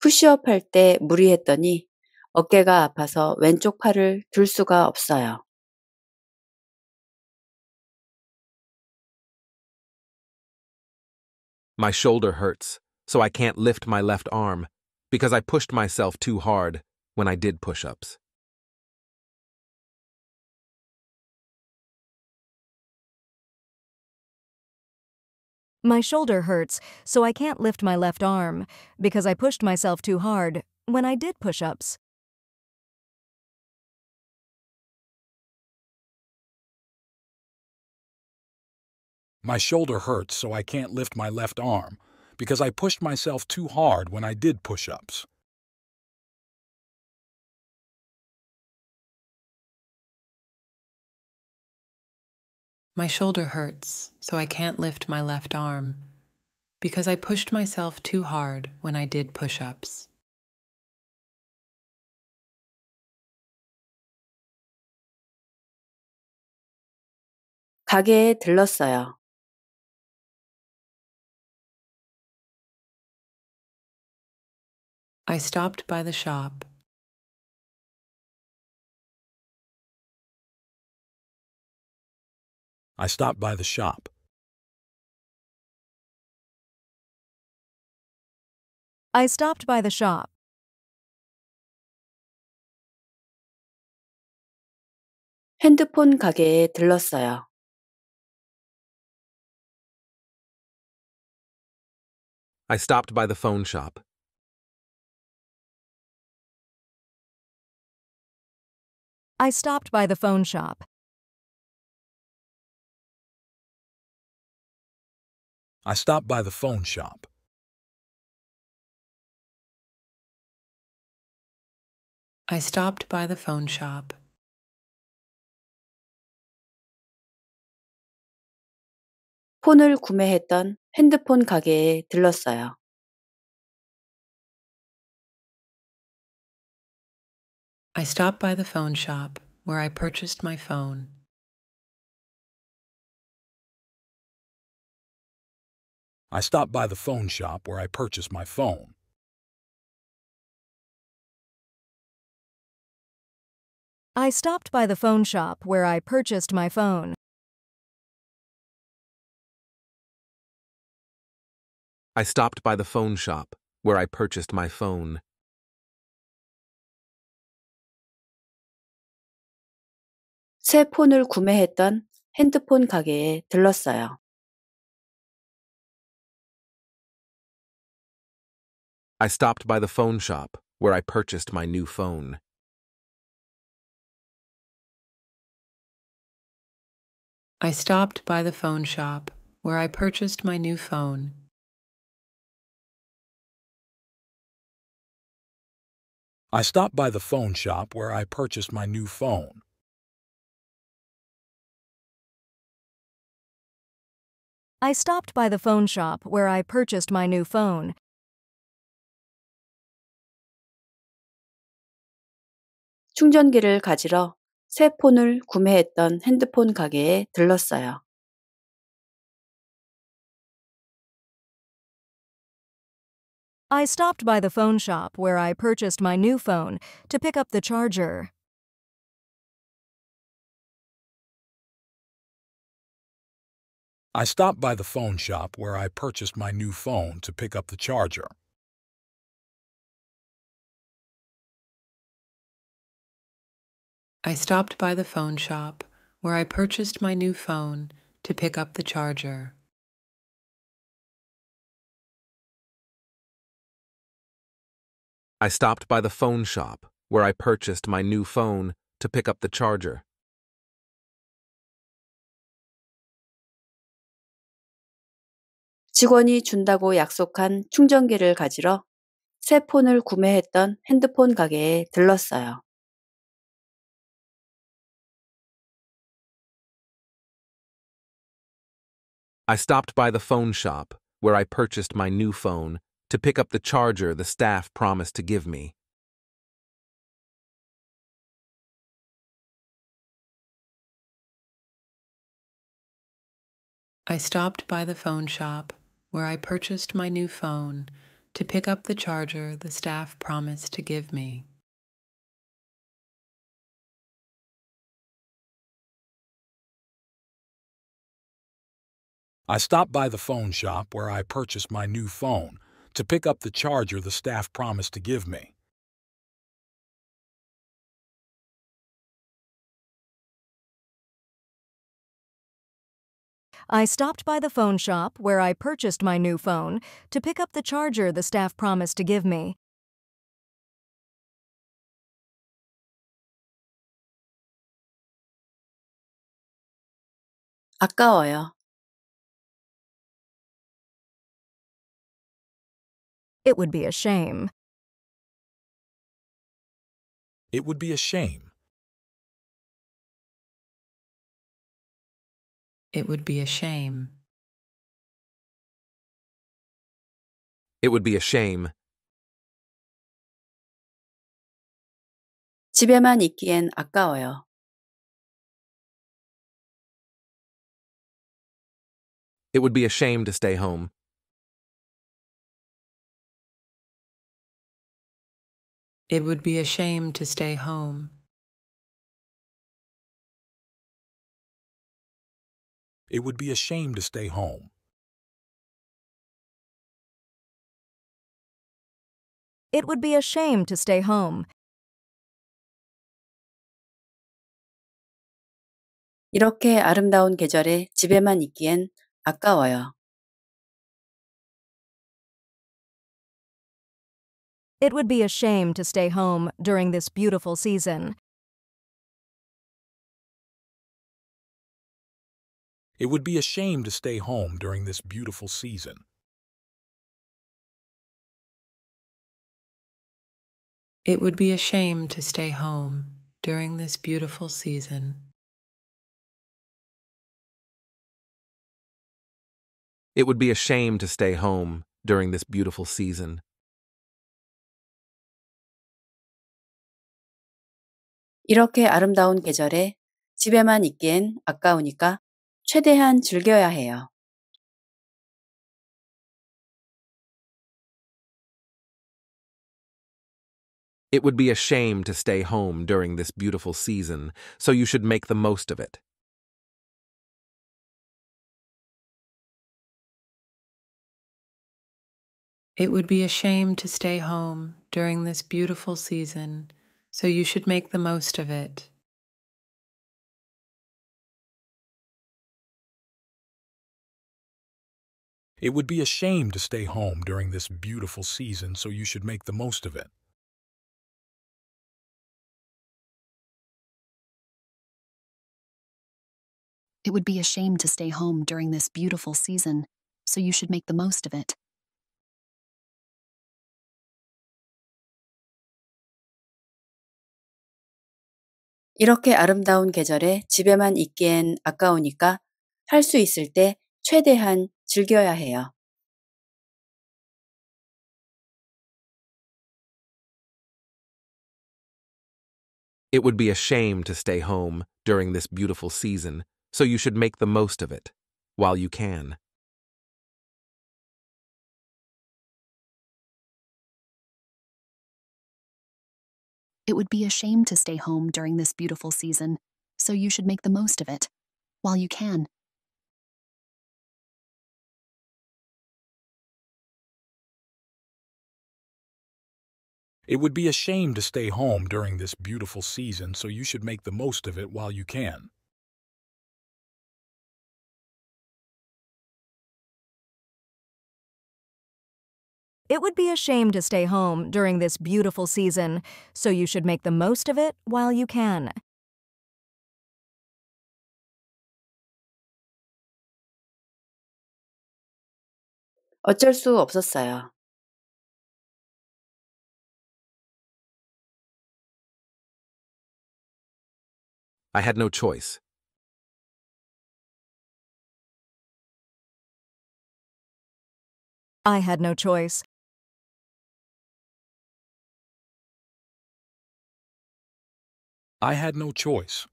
푸시업 할 때 무리했더니 어깨가 아파서 왼쪽 팔을 들 수가 없어요. My shoulder hurts, so I can't lift my left arm, because I pushed myself too hard when I did push-ups. My shoulder hurts, so I can't lift my left arm, because I pushed myself too hard when I did push-ups. My shoulder hurts, so I can't lift my left arm, because I pushed myself too hard when I did push-ups. My shoulder hurts, so I can't lift my left arm, because I pushed myself too hard when I did push-ups. 가게에 들렀어요. I stopped by the shop. I stopped by the shop. I stopped by the shop. 핸드폰 가게에 들렀어요. I stopped by the phone shop. I stopped by the phone shop. I stopped by the phone shop. I stopped by the phone shop. 폰을 구매했던 핸드폰 가게에 들렀어요. I stopped by the phone shop where I purchased my phone. I stopped by the phone shop where I purchased my phone. I stopped by the phone shop where I purchased my phone. I stopped by the phone shop where I purchased my phone. 새 폰을 구매했던 핸드폰 가게에 들렀어요. I stopped by the phone shop where I purchased my new phone. I stopped by the phone shop where I purchased my new phone. I stopped by the phone shop where I purchased my new phone. I stopped by the phone shop where I purchased my new phone. 충전기를 가지러 새 폰을 구매했던 핸드폰 가게에 들렀어요. I stopped by the phone shop where I purchased my new phone to pick up the charger. I stopped by the phone shop where I purchased my new phone to pick up the charger. I stopped by the phone shop where I purchased my new phone to pick up the charger. I stopped by the phone shop where I purchased my new phone to pick up the charger. 직원이 준다고 약속한 충전기를 가지러 새 폰을 구매했던 핸드폰 가게에 들렀어요. I stopped by the phone shop where I purchased my new phone to pick up the charger the staff promised to give me. I stopped by the phone shop where I purchased my new phone to pick up the charger the staff promised to give me. I stopped by the phone shop where I purchased my new phone to pick up the charger the staff promised to give me. I stopped by the phone shop where I purchased my new phone to pick up the charger the staff promised to give me. 아까워요. It would be a shame. It would be a shame. It would be a shame. It would be a shame. 집에만 있기엔 아까워요. It would be a shame to stay home. It would be a shame to stay home. It would be a shame to stay home. It would be a shame to stay home. 이렇게 아름다운 계절에 집에만 있기엔 아까워요. It would be a shame to stay home during this beautiful season. It would be a shame to stay home during this beautiful season. It would be a shame to stay home during this beautiful season. It would be a shame to stay home during this beautiful season. 이렇게 아름다운 계절에 집에만 있기엔 아까우니까 최대한 즐겨야 해요. It would be a shame to stay home during this beautiful season, so you should make the most of it. It would be a shame to stay home during this beautiful season. So you should make the most of it. It would be a shame to stay home during this beautiful season, so you should make the most of it. It would be a shame to stay home during this beautiful season, so you should make the most of it. 이렇게 아름다운 계절에 집에만 있기엔 아까우니까 할 수 있을 때 최대한 즐겨야 해요. It would be a shame to stay home during this beautiful season, so you should make the most of it while you can. It would be a shame to stay home during this beautiful season, so you should make the most of it, while you can. It would be a shame to stay home during this beautiful season, so you should make the most of it while you can. It would be a shame to stay home during this beautiful season, so you should make the most of it while you can. 어쩔 수 없었어요. I had no choice. I had no choice. I had no choice.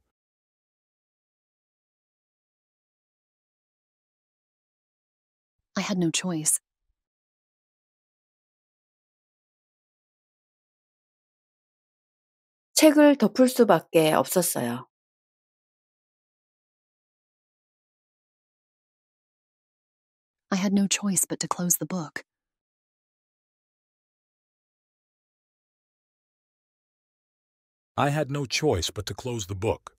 I had no choice. 책을 덮을 수밖에 없었어요. I had no choice but to close the book. I had no choice but to close the book.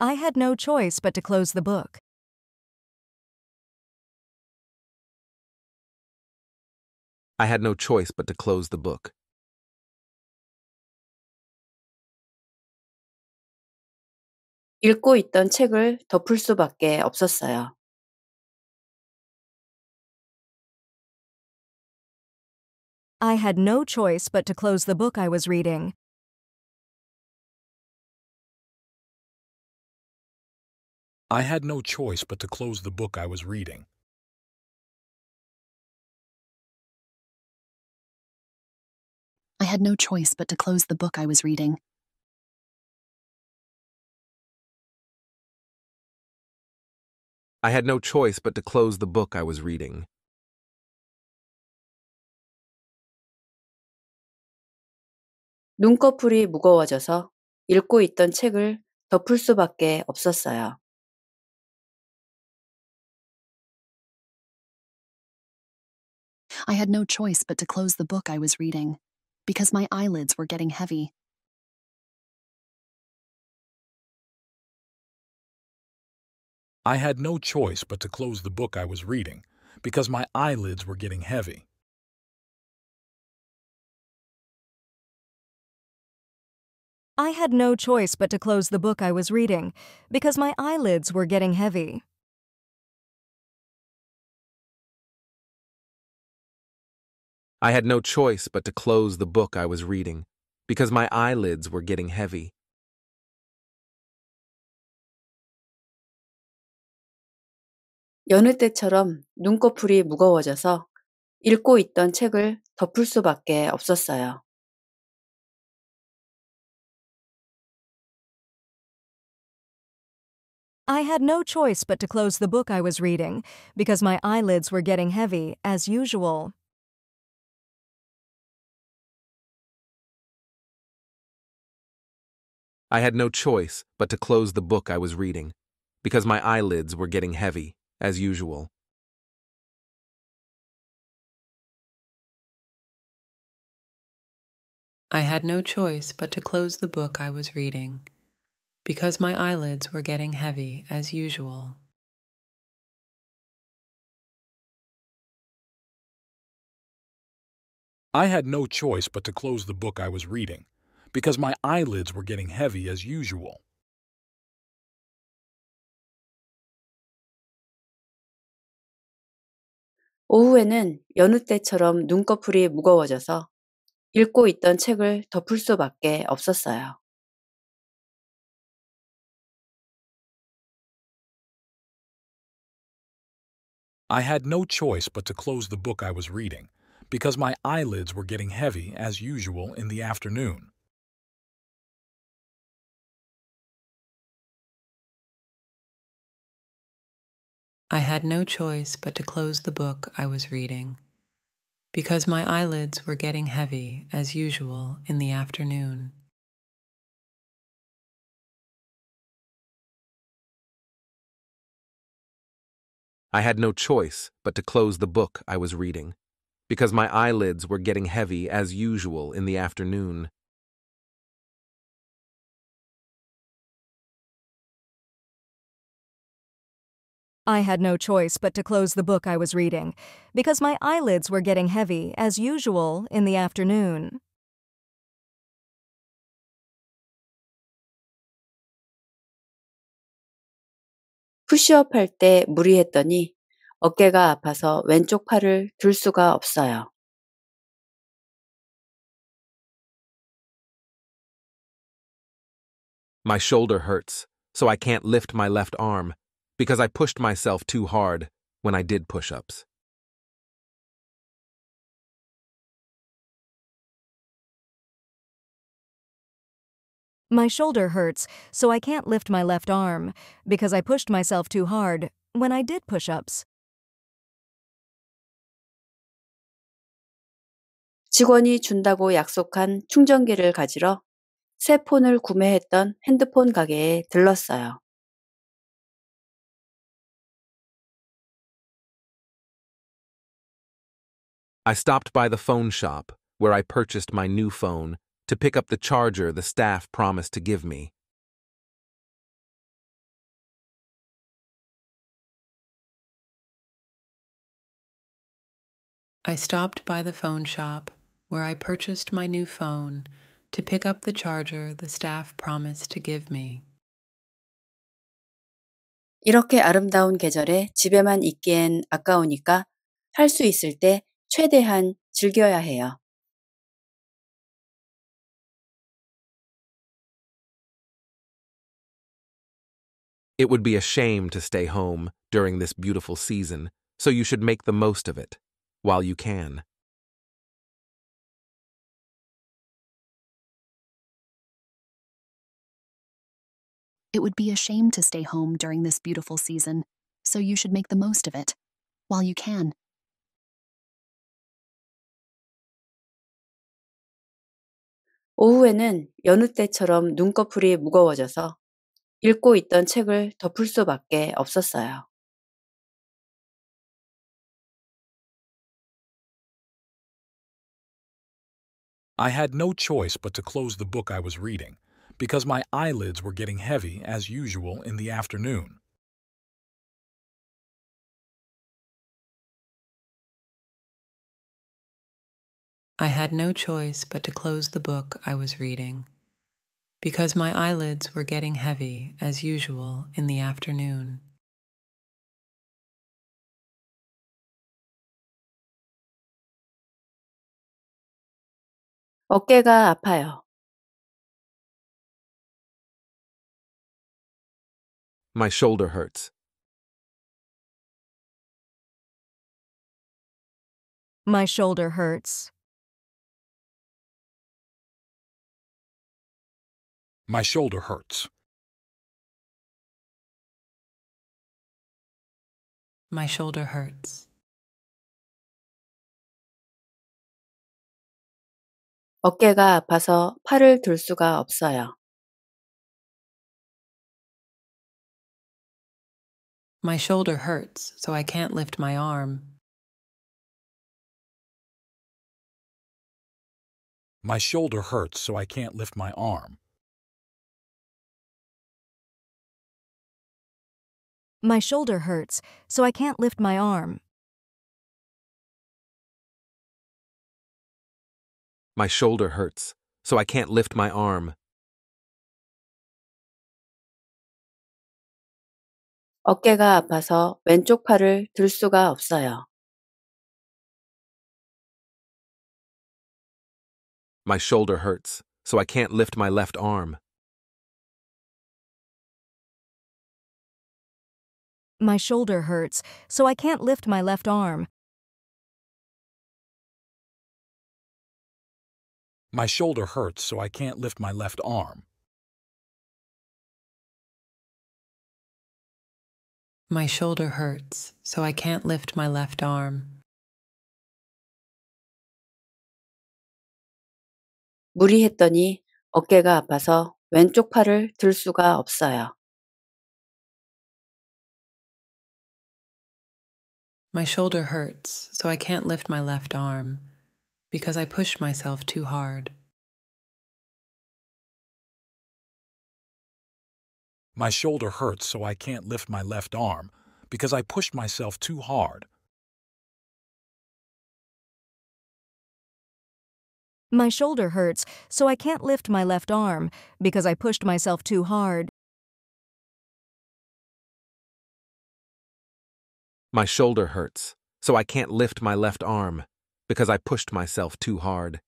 I had no choice but to close the book. I had no choice but to close the book. 읽고 있던 책을 덮을 수밖에 없었어요. I had no choice but to close the book I was reading. I had no choice but to close the book I was reading. I had no choice but to close the book I was reading. I had no choice but to close the book I was reading. 눈꺼풀이 무거워져서 읽고 있던 책을 덮을 수밖에 없었어요. I had no choice but to close the book I was reading, because my eyelids were getting heavy. I had no choice but to close the book I was reading, because my eyelids were getting heavy. I had no choice but to close the book I was reading, because my eyelids were getting heavy. I had no choice but to close the book I was reading, because my eyelids were getting heavy. 여느 때처럼 눈꺼풀이 무거워져서 읽고 있던 책을 덮을 수밖에 없었어요. I had no choice but to close the book I was reading, because my eyelids were getting heavy, as usual. I had no choice but to close the book I was reading, because my eyelids were getting heavy. As usual. I had no choice but to close the book I was reading, because my eyelids were getting heavy as usual. I had no choice but to close the book I was reading, because my eyelids were getting heavy as usual. 오후에는 여느 때처럼 눈꺼풀이 무거워져서 읽고 있던 책을 덮을 수밖에 없었어요. I had no choice but to close the book I was reading, because my eyelids were getting heavy as usual in the afternoon. I had no choice but to close the book I was reading, because my eyelids were getting heavy as usual in the afternoon. I had no choice but to close the book I was reading, because my eyelids were getting heavy as usual in the afternoon. I had no choice but to close the book I was reading, because my eyelids were getting heavy, as usual, in the afternoon. 푸시업할 때 무리했더니 어깨가 아파서 왼쪽 팔을 들 수가 없어요. My shoulder hurts, so I can't lift my left arm. Because I pushed myself too hard when I did push-ups. My shoulder hurts, so I can't lift my left arm because I pushed myself too hard when I did push-ups. 직원이 준다고 약속한 충전기를 가지러 새 폰을 구매했던 핸드폰 가게에 들렀어요. I stopped by the phone shop, where I purchased my new phone, to pick up the charger the staff promised to give me. I stopped by the phone shop, where I purchased my new phone, to pick up the charger the staff promised to give me. 이렇게 아름다운 계절에 집에만 있기엔 아까우니까 할 수 있을 때 최대한 즐겨야 해요. It would be a shame to stay home during this beautiful season, so you should make the most of it while you can. It would be a shame to stay home during this beautiful season, so you should make the most of it while you can. 오후에는 여느 때처럼 눈꺼풀이 무거워져서 읽고 있던 책을 덮을 수밖에 없었어요. I had no choice but to close the book I was reading, because my eyelids were getting heavy as usual in the afternoon. I had no choice but to close the book I was reading, because my eyelids were getting heavy, as usual, in the afternoon. 어깨가 아파요. My shoulder hurts. My shoulder hurts. My shoulder hurts. My shoulder hurts. 어깨가 아파서 팔을 들 수가 없어요. My shoulder hurts, so I can't lift my arm. My shoulder hurts, so I can't lift my arm. My shoulder hurts, so I can't lift my arm. My shoulder hurts, so I can't lift my arm. 어깨가 아파서 왼쪽 팔을 들 수가 없어요. My shoulder hurts, so I can't lift my left arm. My shoulder hurts, so I can't lift my left arm. My shoulder hurts, so I can't lift my left arm. My shoulder hurts, so I can't lift my left arm. 무리했더니 어깨가 아파서 왼쪽 팔을 들 수가 없어요. My shoulder hurts, so I can't lift my left arm because I pushed myself too hard. My shoulder hurts, so I can't lift my left arm because I pushed myself too hard. My shoulder hurts, so I can't lift my left arm because I pushed myself too hard. My shoulder hurts, so I can't lift my left arm because I pushed myself too hard.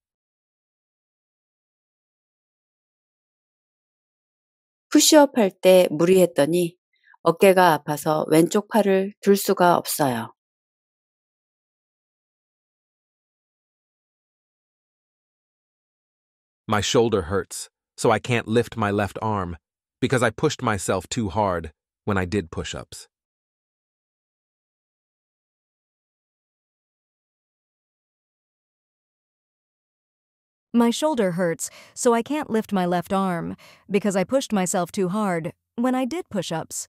푸시업 할 때 무리했더니 어깨가 아파서 왼쪽 팔을 들 수가 없어요. My shoulder hurts, so I can't lift my left arm because I pushed myself too hard when I did push-ups. My shoulder hurts, so I can't lift my left arm because I pushed myself too hard when I did push-ups.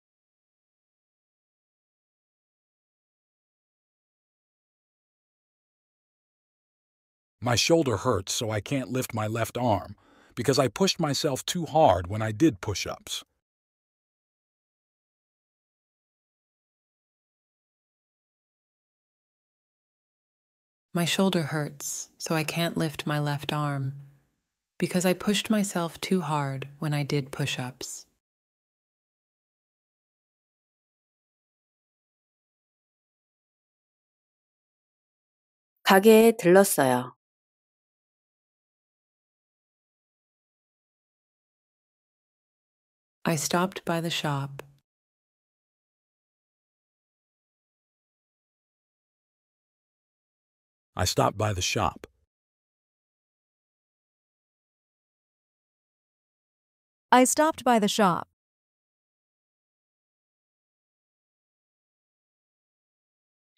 My shoulder hurts, so I can't lift my left arm because I pushed myself too hard when I did push-ups. My shoulder hurts, so I can't lift my left arm because I pushed myself too hard when I did push-ups. 가게에 들렀어요. I stopped by the shop. I stopped by the shop. I stopped by the shop.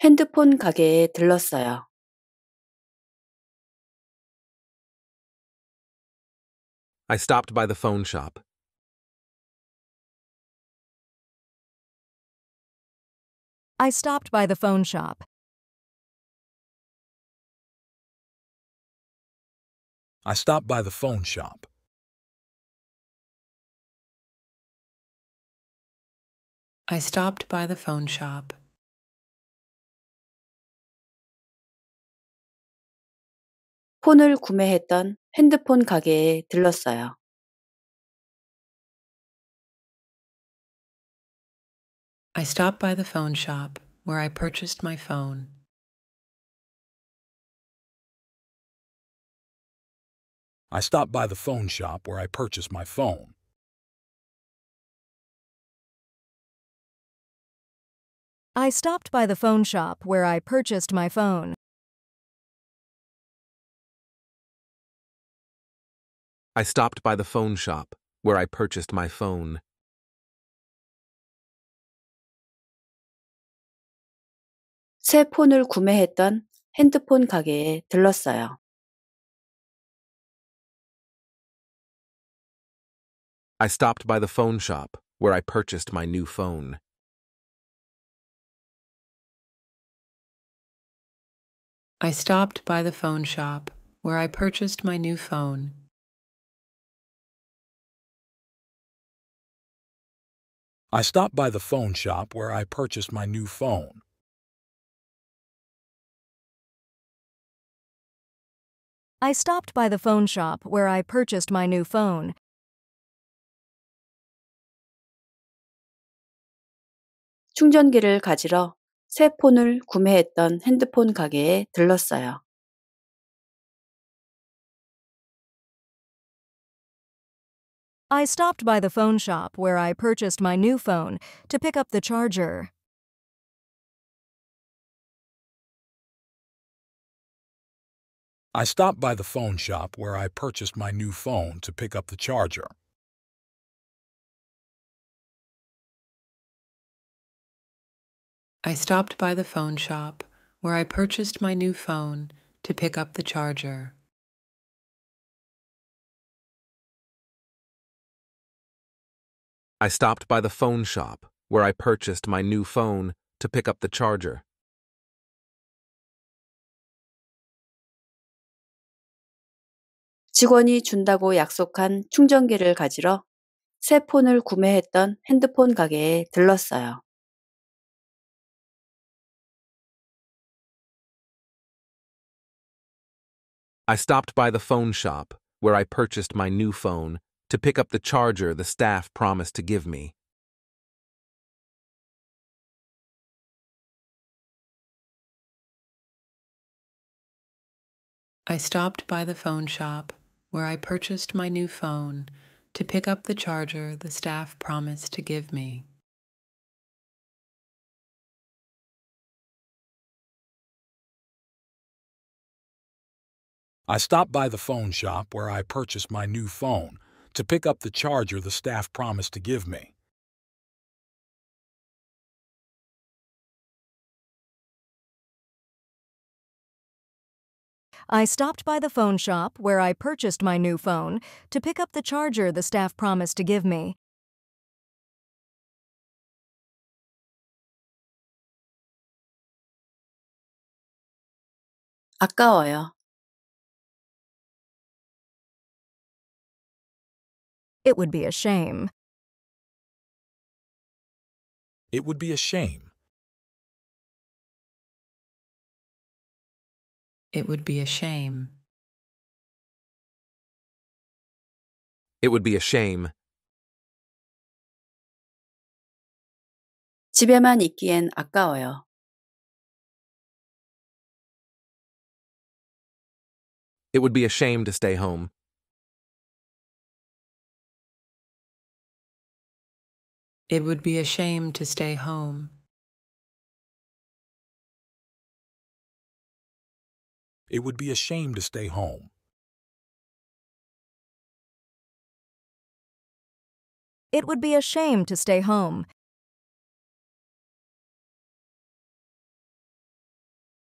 핸드폰 가게에 들렀어요. I stopped by the phone shop. I stopped by the phone shop. I stopped by the phone shop. I stopped by the phone shop. 폰을 구매했던 핸드폰 가게에 들렀어요. I stopped by the phone shop where I purchased my phone. I stopped by the phone shop where I purchased my phone. I stopped by the phone shop where I purchased my phone. I stopped by the phone shop where I purchased my phone. 새 폰을 구매했던 핸드폰 가게에 들렀어요. I stopped by the phone shop where I purchased my new phone. I stopped by the phone shop where I purchased my new phone. I stopped by the phone shop where I purchased my new phone. I stopped by the phone shop where I purchased my new phone. 충전기를 가지러 새 폰을 구매했던 핸드폰 가게에 들렀어요. I stopped by the phone shop where I purchased my new phone to pick up the charger. I stopped by the phone shop where I purchased my new phone to pick up the charger. I stopped by the phone shop where I purchased my new phone to pick up the charger. I stopped by the phone shop, where I purchased my new phone, to pick up the charger. 직원이 준다고 약속한 충전기를 가지러 새 폰을 구매했던 핸드폰 가게에 들렀어요. I stopped by the phone shop, where I purchased my new phone, to pick up the charger the staff promised to give me. I stopped by the phone shop, where I purchased my new phone, to pick up the charger the staff promised to give me. I stopped by the phone shop where I purchased my new phone to pick up the charger the staff promised to give me. I stopped by the phone shop where I purchased my new phone to pick up the charger the staff promised to give me. 아까워요. It would be a shame. It would be a shame. It would be a shame. It would be a shame. 집에만 있기엔 아까워요. It would be a shame to stay home. It would be a shame to stay home. It would be a shame to stay home. It would be a shame to stay home.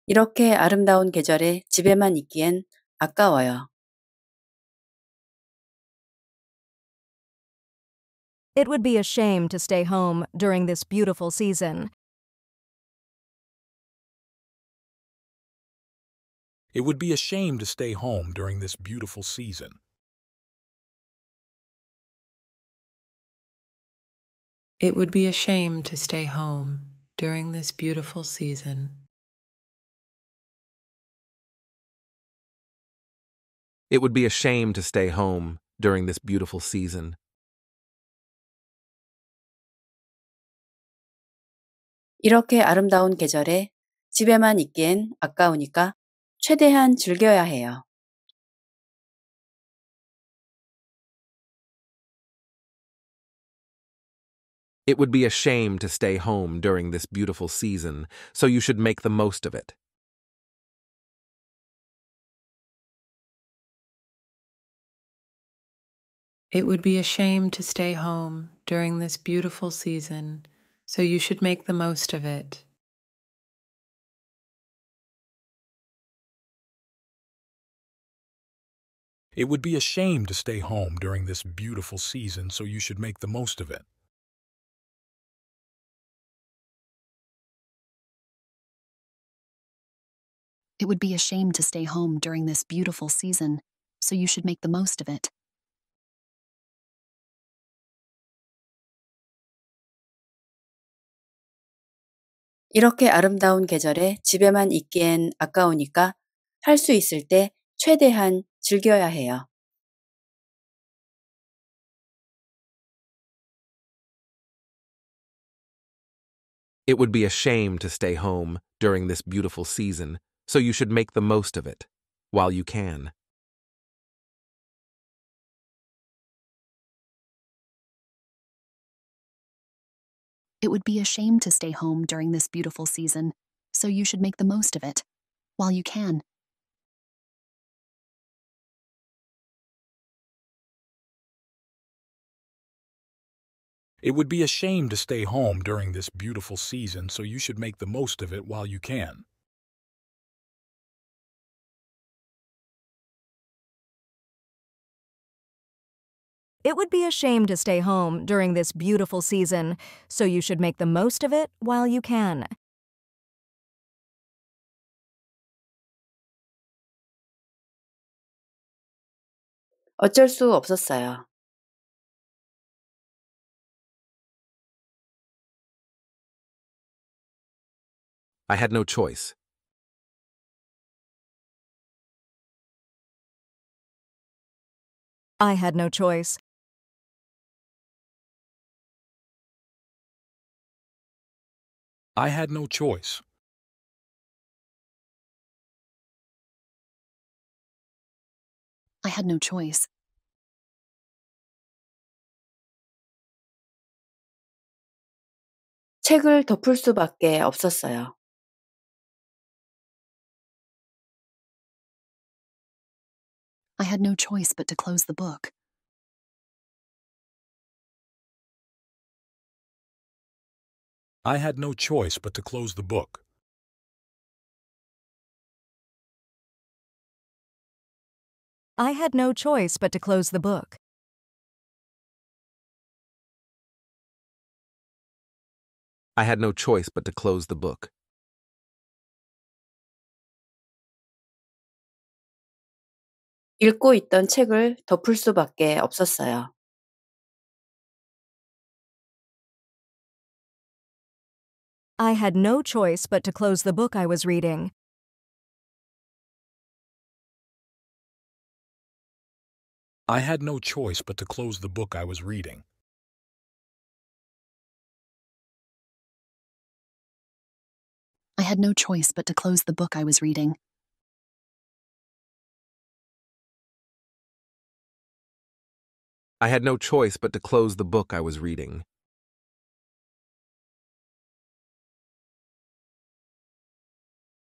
이렇게 아름다운 계절에 집에만 있기엔 아까워요. It would be a shame to stay home during this beautiful season. It would be a shame to stay home during this beautiful season. It would be a shame to stay home during this beautiful season. It would be a shame to stay home during this beautiful season. 이렇게 아름다운 계절에 집에만 있기엔 아까우니까 최대한 즐겨야 해요. It would be a shame to stay home during this beautiful season, so you should make the most of it. It would be a shame to stay home during this beautiful season. So you should make the most of it. It would be a shame to stay home during this beautiful season, so you should make the most of it. It would be a shame to stay home during this beautiful season, so you should make the most of it. 이렇게 아름다운 계절에 집에만 있기엔 아까우니까 할 수 있을 때 최대한 즐겨야 해요. It would be a shame to stay home during this beautiful season, so you should make the most of it while you can. It would be a shame to stay home during this beautiful season, so you should make the most of it, while you can. It would be a shame to stay home during this beautiful season, so you should make the most of it while you can. It would be a shame to stay home during this beautiful season, so you should make the most of it while you can. 어쩔 수 없었어요. I had no choice. I had no choice. I had no choice. I had no choice. 책을 덮을 수밖에 없었어요. I had no choice but to close the book. I had no choice but to close the book. I had no choice but to close the book. I had no choice but to close the book. 읽고 있던 책을 덮을 수밖에 없었어요. I had no choice but to close the book I was reading. I had no choice but to close the book I was reading. I had no choice but to close the book I was reading. I had no choice but to close the book I was reading.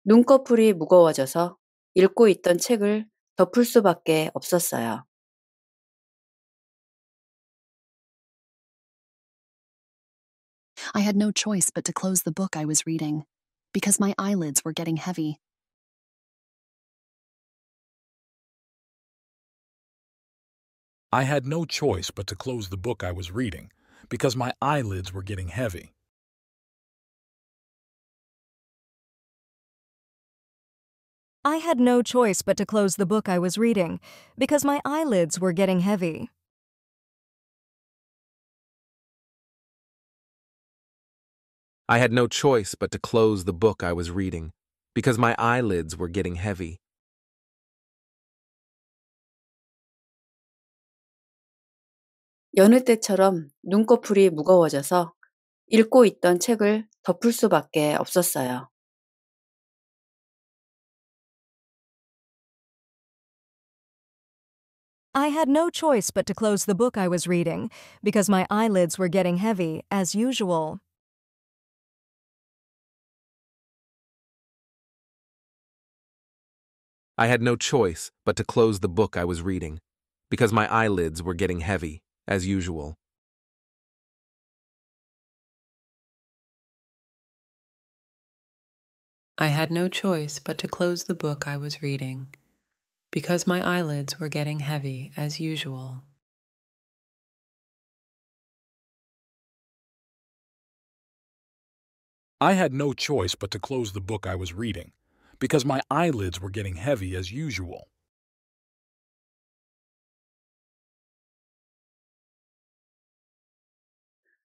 눈꺼풀이 무거워져서 읽고 있던 책을 덮을 수밖에 없었어요. I had no choice but to close the book I was reading, because my eyelids were getting heavy. I had no choice but to close the book I was reading, because my eyelids were getting heavy. I had no choice but to close the book I was reading, because my eyelids were getting heavy. I had no choice but to close the book I was reading, because my eyelids were getting heavy. 여느 때처럼 눈꺼풀이 무거워져서 읽고 있던 책을 덮을 수밖에 없었어요. I had no choice but to close the book I was reading, because my eyelids were getting heavy, as usual. I had no choice but to close the book I was reading, because my eyelids were getting heavy. As usual. I had no choice but to close the book I was reading, because my eyelids were getting heavy as usual. I had no choice but to close the book I was reading, because my eyelids were getting heavy as usual.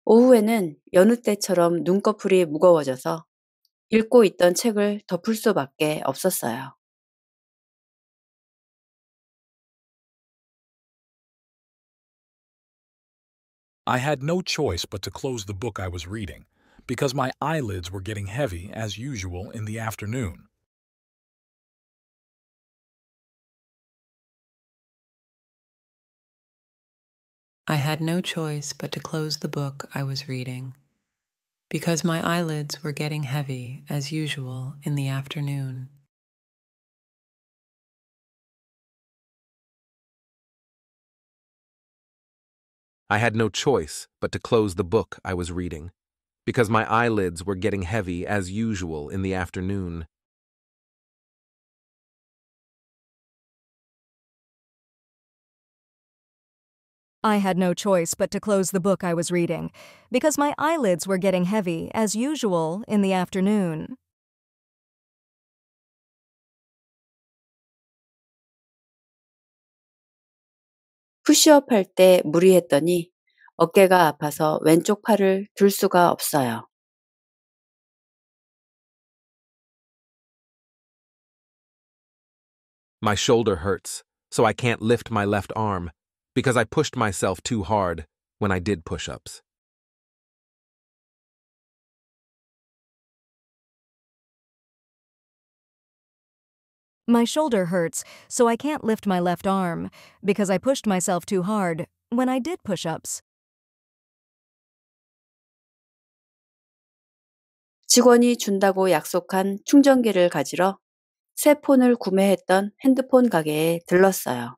오후에는 여느 때처럼 눈꺼풀이 무거워져서 읽고 있던 책을 덮을 수밖에 없었어요. I had no choice but to close the book I was reading, because my eyelids were getting heavy as usual in the afternoon. I had no choice but to close the book I was reading, because my eyelids were getting heavy as usual in the afternoon. I had no choice but to close the book I was reading, because my eyelids were getting heavy as usual in the afternoon. I had no choice but to close the book I was reading, because my eyelids were getting heavy, as usual, in the afternoon. 푸시업 할 때 무리했더니 어깨가 아파서 왼쪽 팔을 들 수가 없어요. My shoulder hurts, so I can't lift my left arm, because I pushed myself too hard when I did push-ups. My shoulder hurts, so I can't lift my left arm, because I pushed myself too hard when I did push-ups. 직원이 준다고 약속한 충전기를 가지러 새 폰을 구매했던 핸드폰 가게에 들렀어요.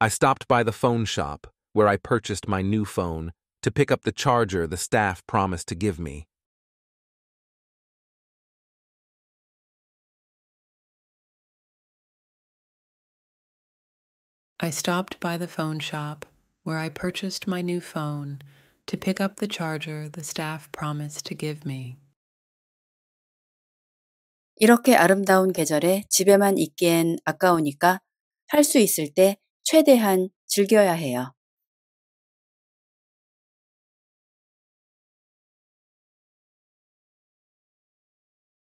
I stopped by the phone shop where I purchased my new phone to pick up the charger the staff promised to give me. I stopped by the phone shop where I purchased my new phone to pick up the charger the staff promised to give me. 이렇게 아름다운 계절에 집에만 있기엔 아까우니까 할 수 있을 때 최대한 즐겨야 해요.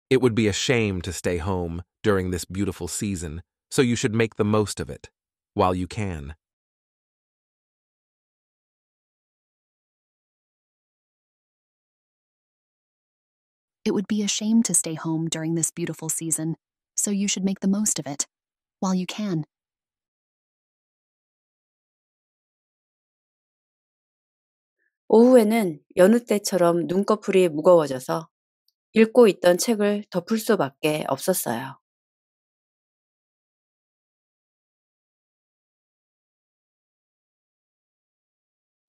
It would be a shame to stay home during this beautiful season, so you should make the most of it while you can. It would be a shame to stay home during this beautiful season, so you should make the most of it while you can. 오후에는 여느 때처럼 눈꺼풀이 무거워져서 읽고 있던 책을 덮을 수밖에 없었어요.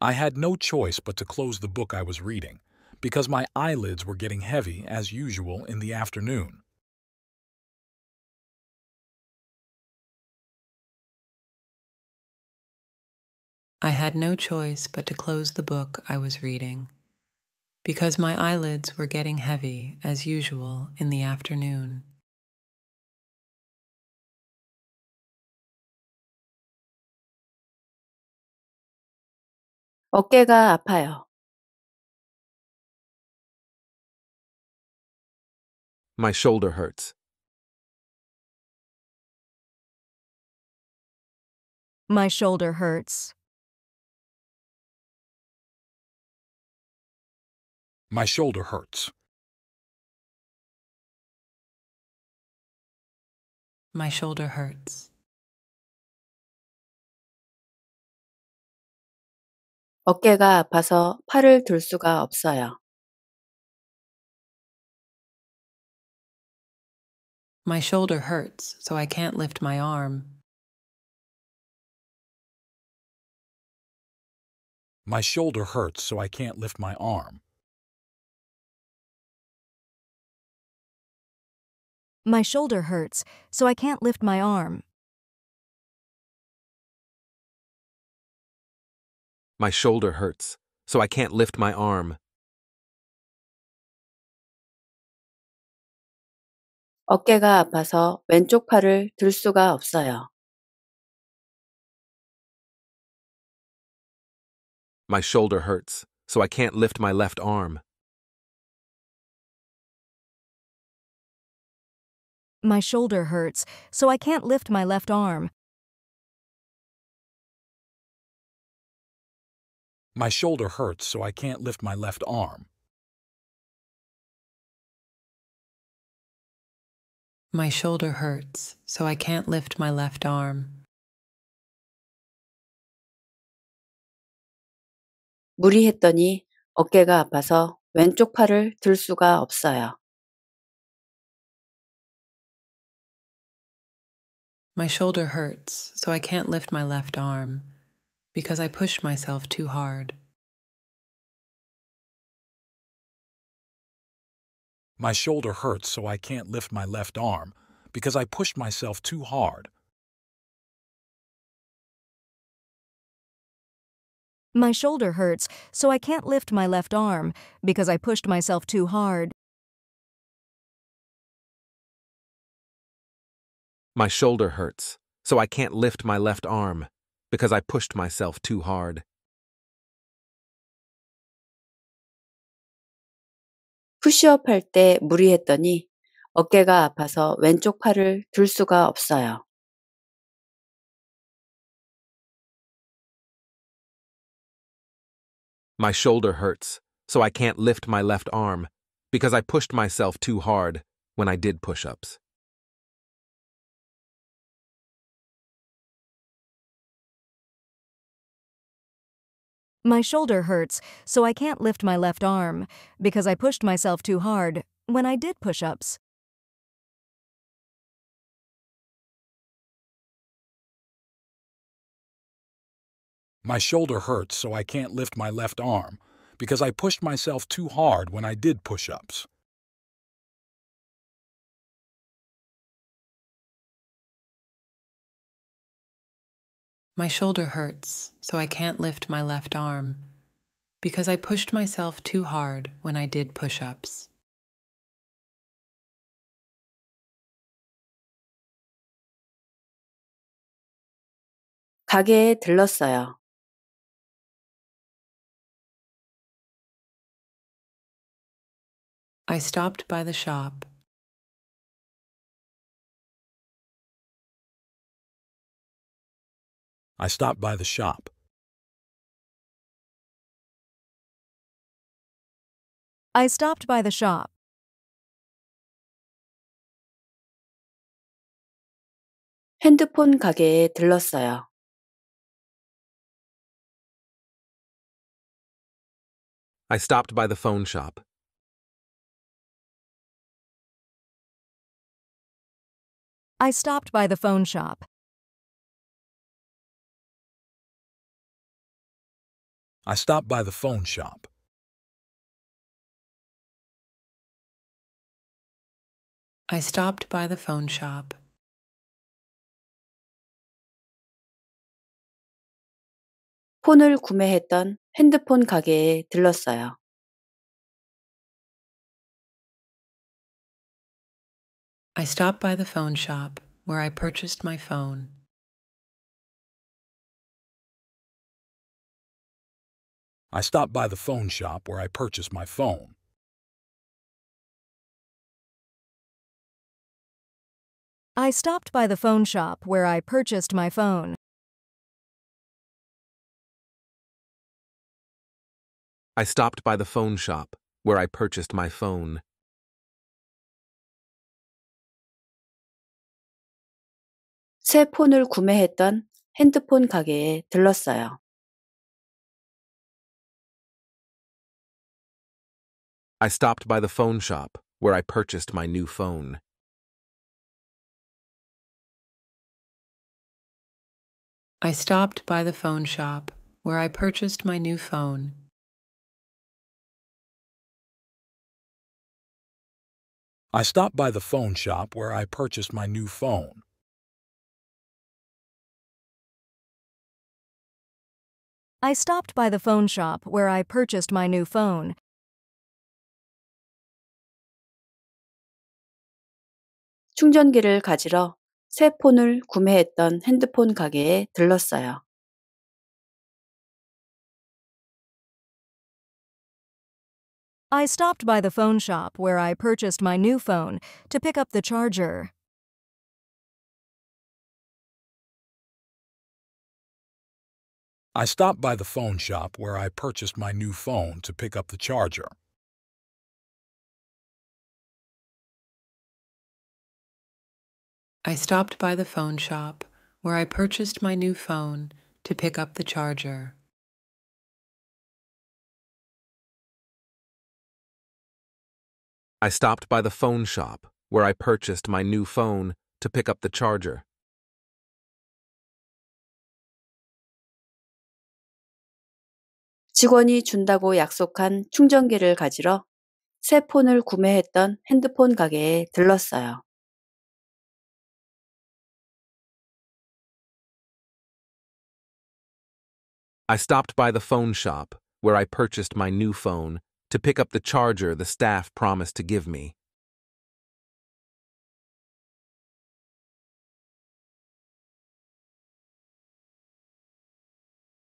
I had no choice but to close the book I was reading, because my eyelids were getting heavy as usual in the afternoon. I had no choice but to close the book I was reading, because my eyelids were getting heavy as usual in the afternoon. 어깨가 아파요. My shoulder hurts. My shoulder hurts. My shoulder hurts. My shoulder hurts. 어깨가 아파서 팔을 들 수가 없어요. My shoulder hurts, so I can't lift my arm. My shoulder hurts, so I can't lift my arm. My shoulder hurts, so I can't lift my arm. My shoulder hurts, so I can't lift my arm. 어깨가 아파서 왼쪽 팔을 들 수가 없어요. My shoulder hurts, so I can't lift my left arm. My shoulder hurts, so I can't lift my left arm. My shoulder hurts, so I can't lift my left arm. My shoulder hurts, so I can't lift my left arm. 무리했더니 어깨가 아파서 왼쪽 팔을 들 수가 없어요. My shoulder hurts, so I can't lift my left arm, because I pushed myself too hard. My shoulder hurts, so I can't lift my left arm, because I pushed myself too hard. My shoulder hurts, so I can't lift my left arm because I pushed myself too hard. My shoulder hurts, so I can't lift my left arm because I pushed myself too hard. 푸시업 할 때 무리했더니 어깨가 아파서 왼쪽 팔을 들 수가 없어요. My shoulder hurts, so I can't lift my left arm because I pushed myself too hard when I did push-ups. My shoulder hurts, so I can't lift my left arm because I pushed myself too hard when I did push-ups. My shoulder hurts, so I can't lift my left arm because I pushed myself too hard when I did push-ups. My shoulder hurts, so I can't lift my left arm because I pushed myself too hard when I did push-ups. 가게에 들렀어요. I stopped by the shop. I stopped by the shop. I stopped by the shop. 핸드폰 가게에 들렀어요. I stopped by the phone shop. I stopped by the phone shop. I stopped by the phone shop. I stopped by the phone shop. 폰을 구매했던 핸드폰 가게에 들렀어요. I stopped by the phone shop where I purchased my phone. I stopped by the phone shop where I purchased my phone. I stopped by the phone shop where I purchased my phone. I stopped by the phone shop where I purchased my phone. 새 폰을 구매했던 핸드폰 가게에 들렀어요. I stopped by the phone shop where I purchased my new phone. I stopped by the phone shop where I purchased my new phone. I stopped by the phone shop where I purchased my new phone. I stopped by the phone shop where I purchased my new phone. 충전기를 가지러 새 폰을 구매했던 핸드폰 가게에 들렀어요. I stopped by the phone shop where I purchased my new phone to pick up the charger. I stopped by the phone shop where I purchased my new phone to pick up the charger. I stopped by the phone shop where I purchased my new phone to pick up the charger. I stopped by the phone shop where I purchased my new phone to pick up the charger. 직원이 준다고 약속한 충전기를 가지러 새 폰을 구매했던 핸드폰 가게에 들렀어요. I stopped by the phone shop, where I purchased my new phone, to pick up the charger the staff promised to give me.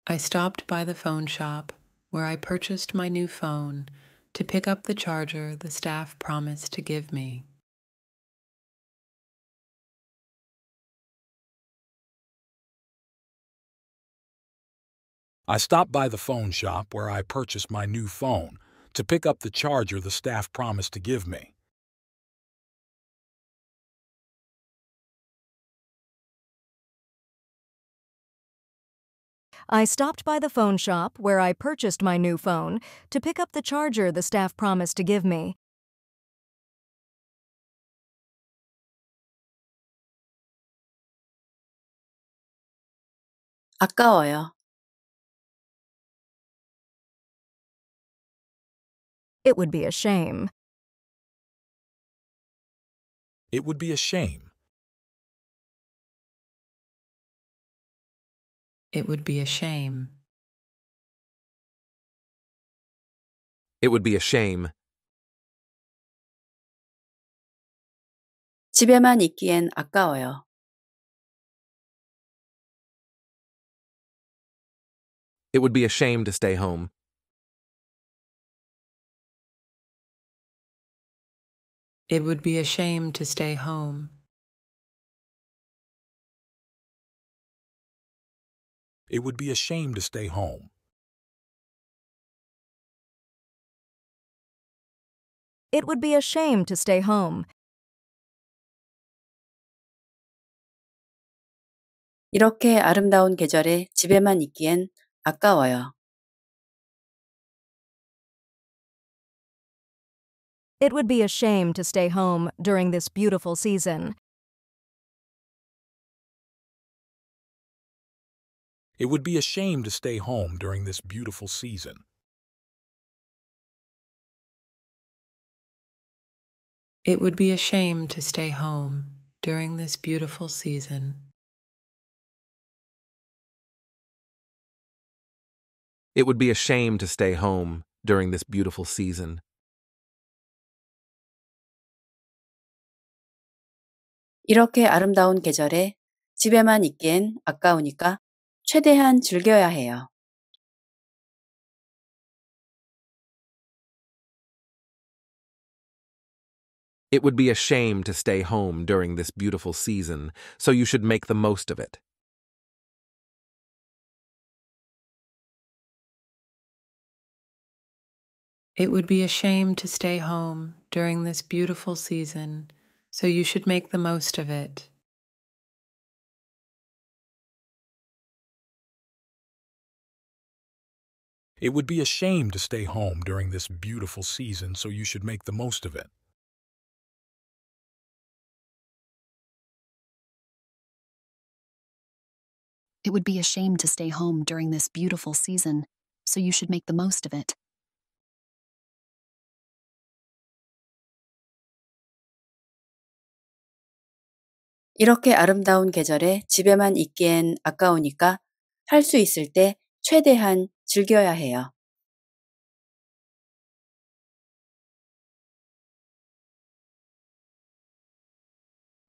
I stopped by the phone shop, where I purchased my new phone, to pick up the charger the staff promised to give me. I stopped by the phone shop where I purchased my new phone, to pick up the charger the staff promised to give me. I stopped by the phone shop where I purchased my new phone to pick up the charger the staff promised to give me. 아까워요. It would be a shame. It would be a shame. It would be a shame. It would be a shame. 집에만 있기엔 아까워요. It would be a shame to stay home. It would be a shame to stay home. It would be a shame to stay home. It would be a shame to stay home. 이렇게 아름다운 계절에 집에만 있기엔 아까워요. It would be a shame to stay home during this beautiful season. It would be a shame to stay home during this beautiful season. It would be a shame to stay home during this beautiful season. It would be a shame to stay home during this beautiful season. 이렇게 아름다운 계절에 집에만 있기엔 아까우니까 최대한 즐겨야 해요. It would be a shame to stay home during this beautiful season, so you should make the most of it. It would be a shame to stay home during this beautiful season, so you should make the most of it. It would be a shame to stay home during this beautiful season, so you should make the most of it. It would be a shame to stay home during this beautiful season, so you should make the most of it. 이렇게 아름다운 계절에 집에만 있기엔 아까우니까 할 수 있을 때 최대한 즐겨야 해요.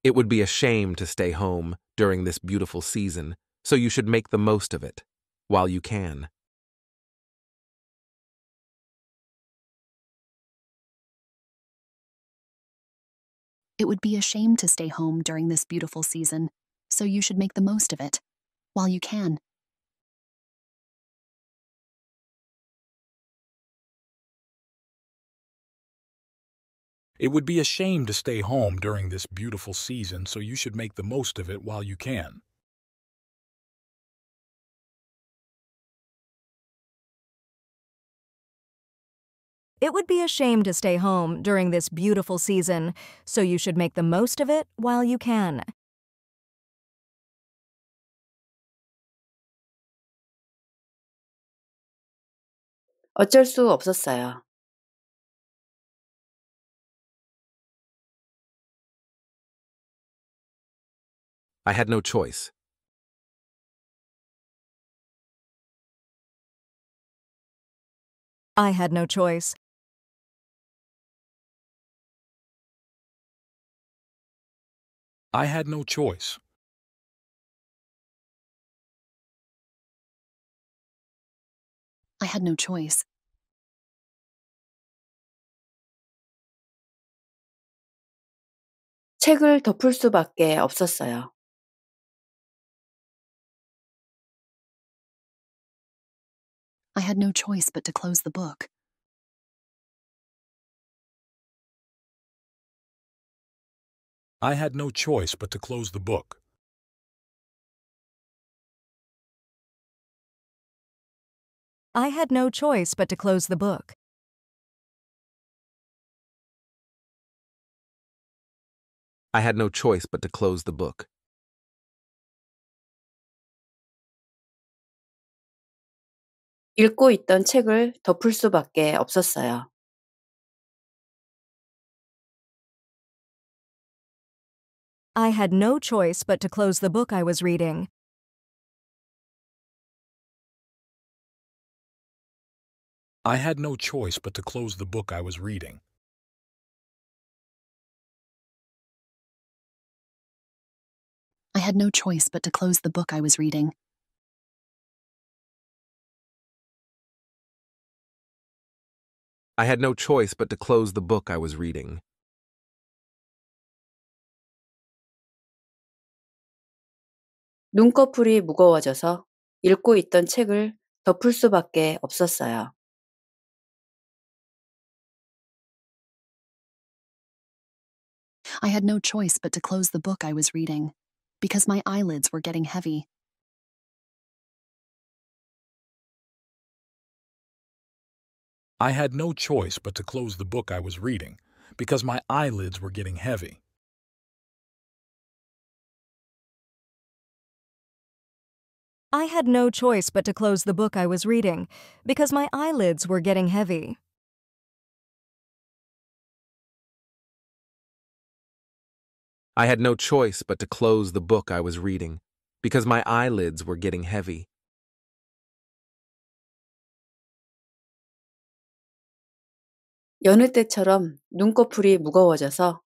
It would be a shame to stay home during this beautiful season, so you should make the most of it while you can. It would be a shame to stay home during this beautiful season, so you should make the most of it while you can. It would be a shame to stay home during this beautiful season, so you should make the most of it while you can. It would be a shame to stay home during this beautiful season, so you should make the most of it while you can. 어쩔 수 없었어요. I had no choice. I had no choice. I had no choice. I had no choice. 책을 덮을 수밖에 없었어요. I had no choice but to close the book. I had no choice but to close the book. I had no choice but to close the book. I had no choice but to close the book. 읽고 있던 책을 덮을 수밖에 없었어요. I had no choice but to close the book I was reading. I had no choice but to close the book I was reading. I had no choice but to close the book I was reading. I had no choice but to close the book I was reading. 눈꺼풀이 무거워져서 읽고 있던 책을 덮을 수밖에 없었어요. I had no choice but to close the book I was reading, because my eyelids were getting heavy. I had no choice but to close the book I was reading, because my eyelids were getting heavy. I had no choice but to close the book I was reading, because my eyelids were getting heavy. I had no choice but to close the book I was reading, because my eyelids were getting heavy. 여느 때처럼 눈꺼풀이 무거워져서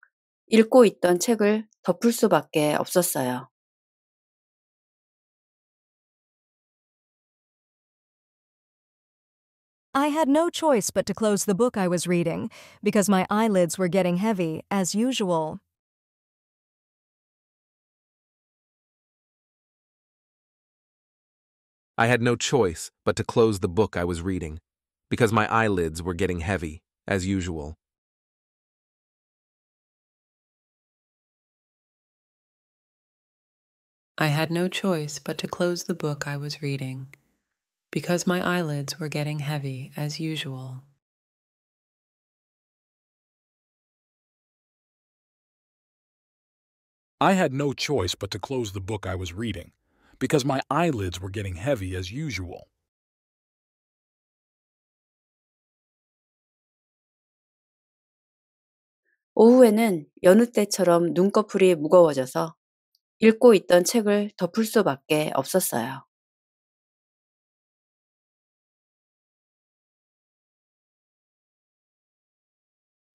읽고 있던 책을 덮을 수밖에 없었어요. I had no choice but to close the book I was reading, because my eyelids were getting heavy, as usual. I had no choice but to close the book I was reading, because my eyelids were getting heavy, as usual. I had no choice but to close the book I was reading, because my eyelids were getting heavy as usual. I had no choice but to close the book I was reading, because my eyelids were getting heavy as usual. 오후에는 여느 때처럼 눈꺼풀이 무거워져서 읽고 있던 책을 덮을 수밖에 없었어요.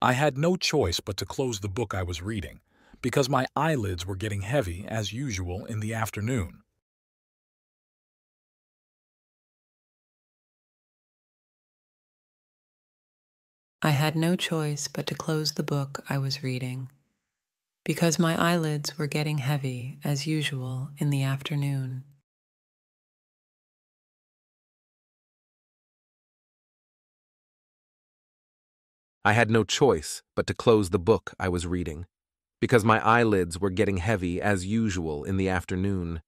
I had no choice but to close the book I was reading, because my eyelids were getting heavy as usual in the afternoon. I had no choice but to close the book I was reading, because my eyelids were getting heavy as usual in the afternoon. I had no choice but to close the book I was reading, because my eyelids were getting heavy as usual in the afternoon.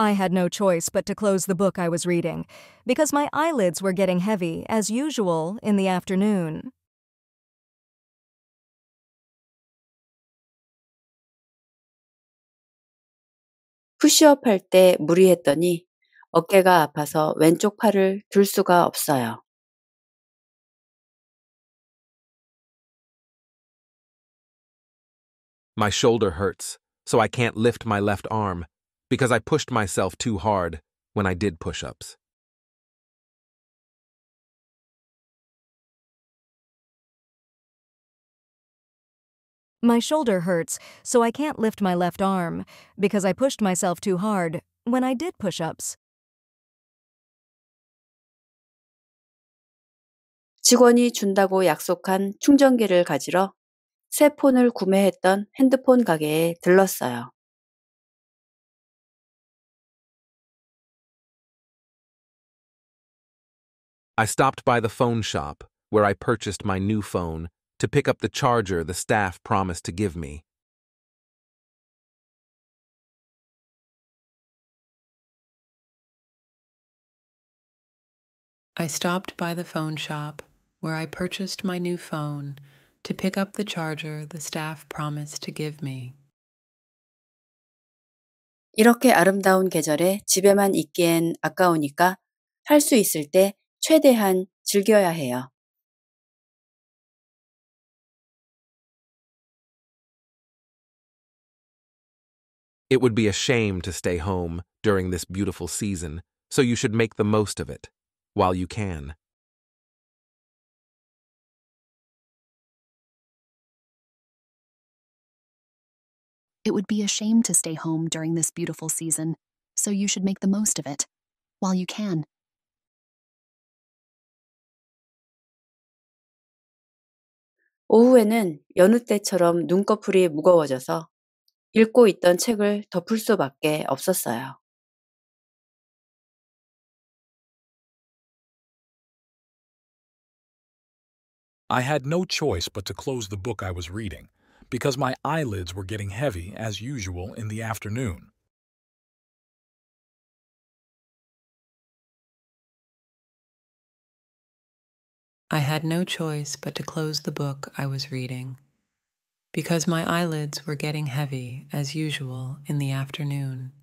I had no choice but to close the book I was reading, because my eyelids were getting heavy, as usual, in the afternoon. 푸시업 할 때 무리했더니 어깨가 아파서 왼쪽 팔을 들 수가 없어요. My shoulder hurts, so I can't lift my left arm, because I pushed myself too hard when I did push-ups. My shoulder hurts, so I can't lift my left arm because I pushed myself too hard when I did push-ups. 직원이 준다고 약속한 충전기를 가지러 새 폰을 구매했던 핸드폰 가게에 들렀어요. I stopped by the phone shop where I purchased my new phone to pick up the charger the staff promised to give me. I stopped by the phone shop where I purchased my new phone to pick up the charger the staff promised to give me. 이렇게 아름다운 계절에 집에만 있기엔 아까우니까 할 수 있을 때 최대한 즐겨야 해요. It would be a shame to stay home during this beautiful season, so you should make the most of it while you can. It would be a shame to stay home during this beautiful season, so you should make the most of it while you can. 오후에는 여느 때처럼 눈꺼풀이 무거워져서 읽고 있던 책을 덮을 수밖에 없었어요. I had no choice but to close the book I was reading because my eyelids were getting heavy as usual in the afternoon. I had no choice but to close the book I was reading, because my eyelids were getting heavy as usual in the afternoon.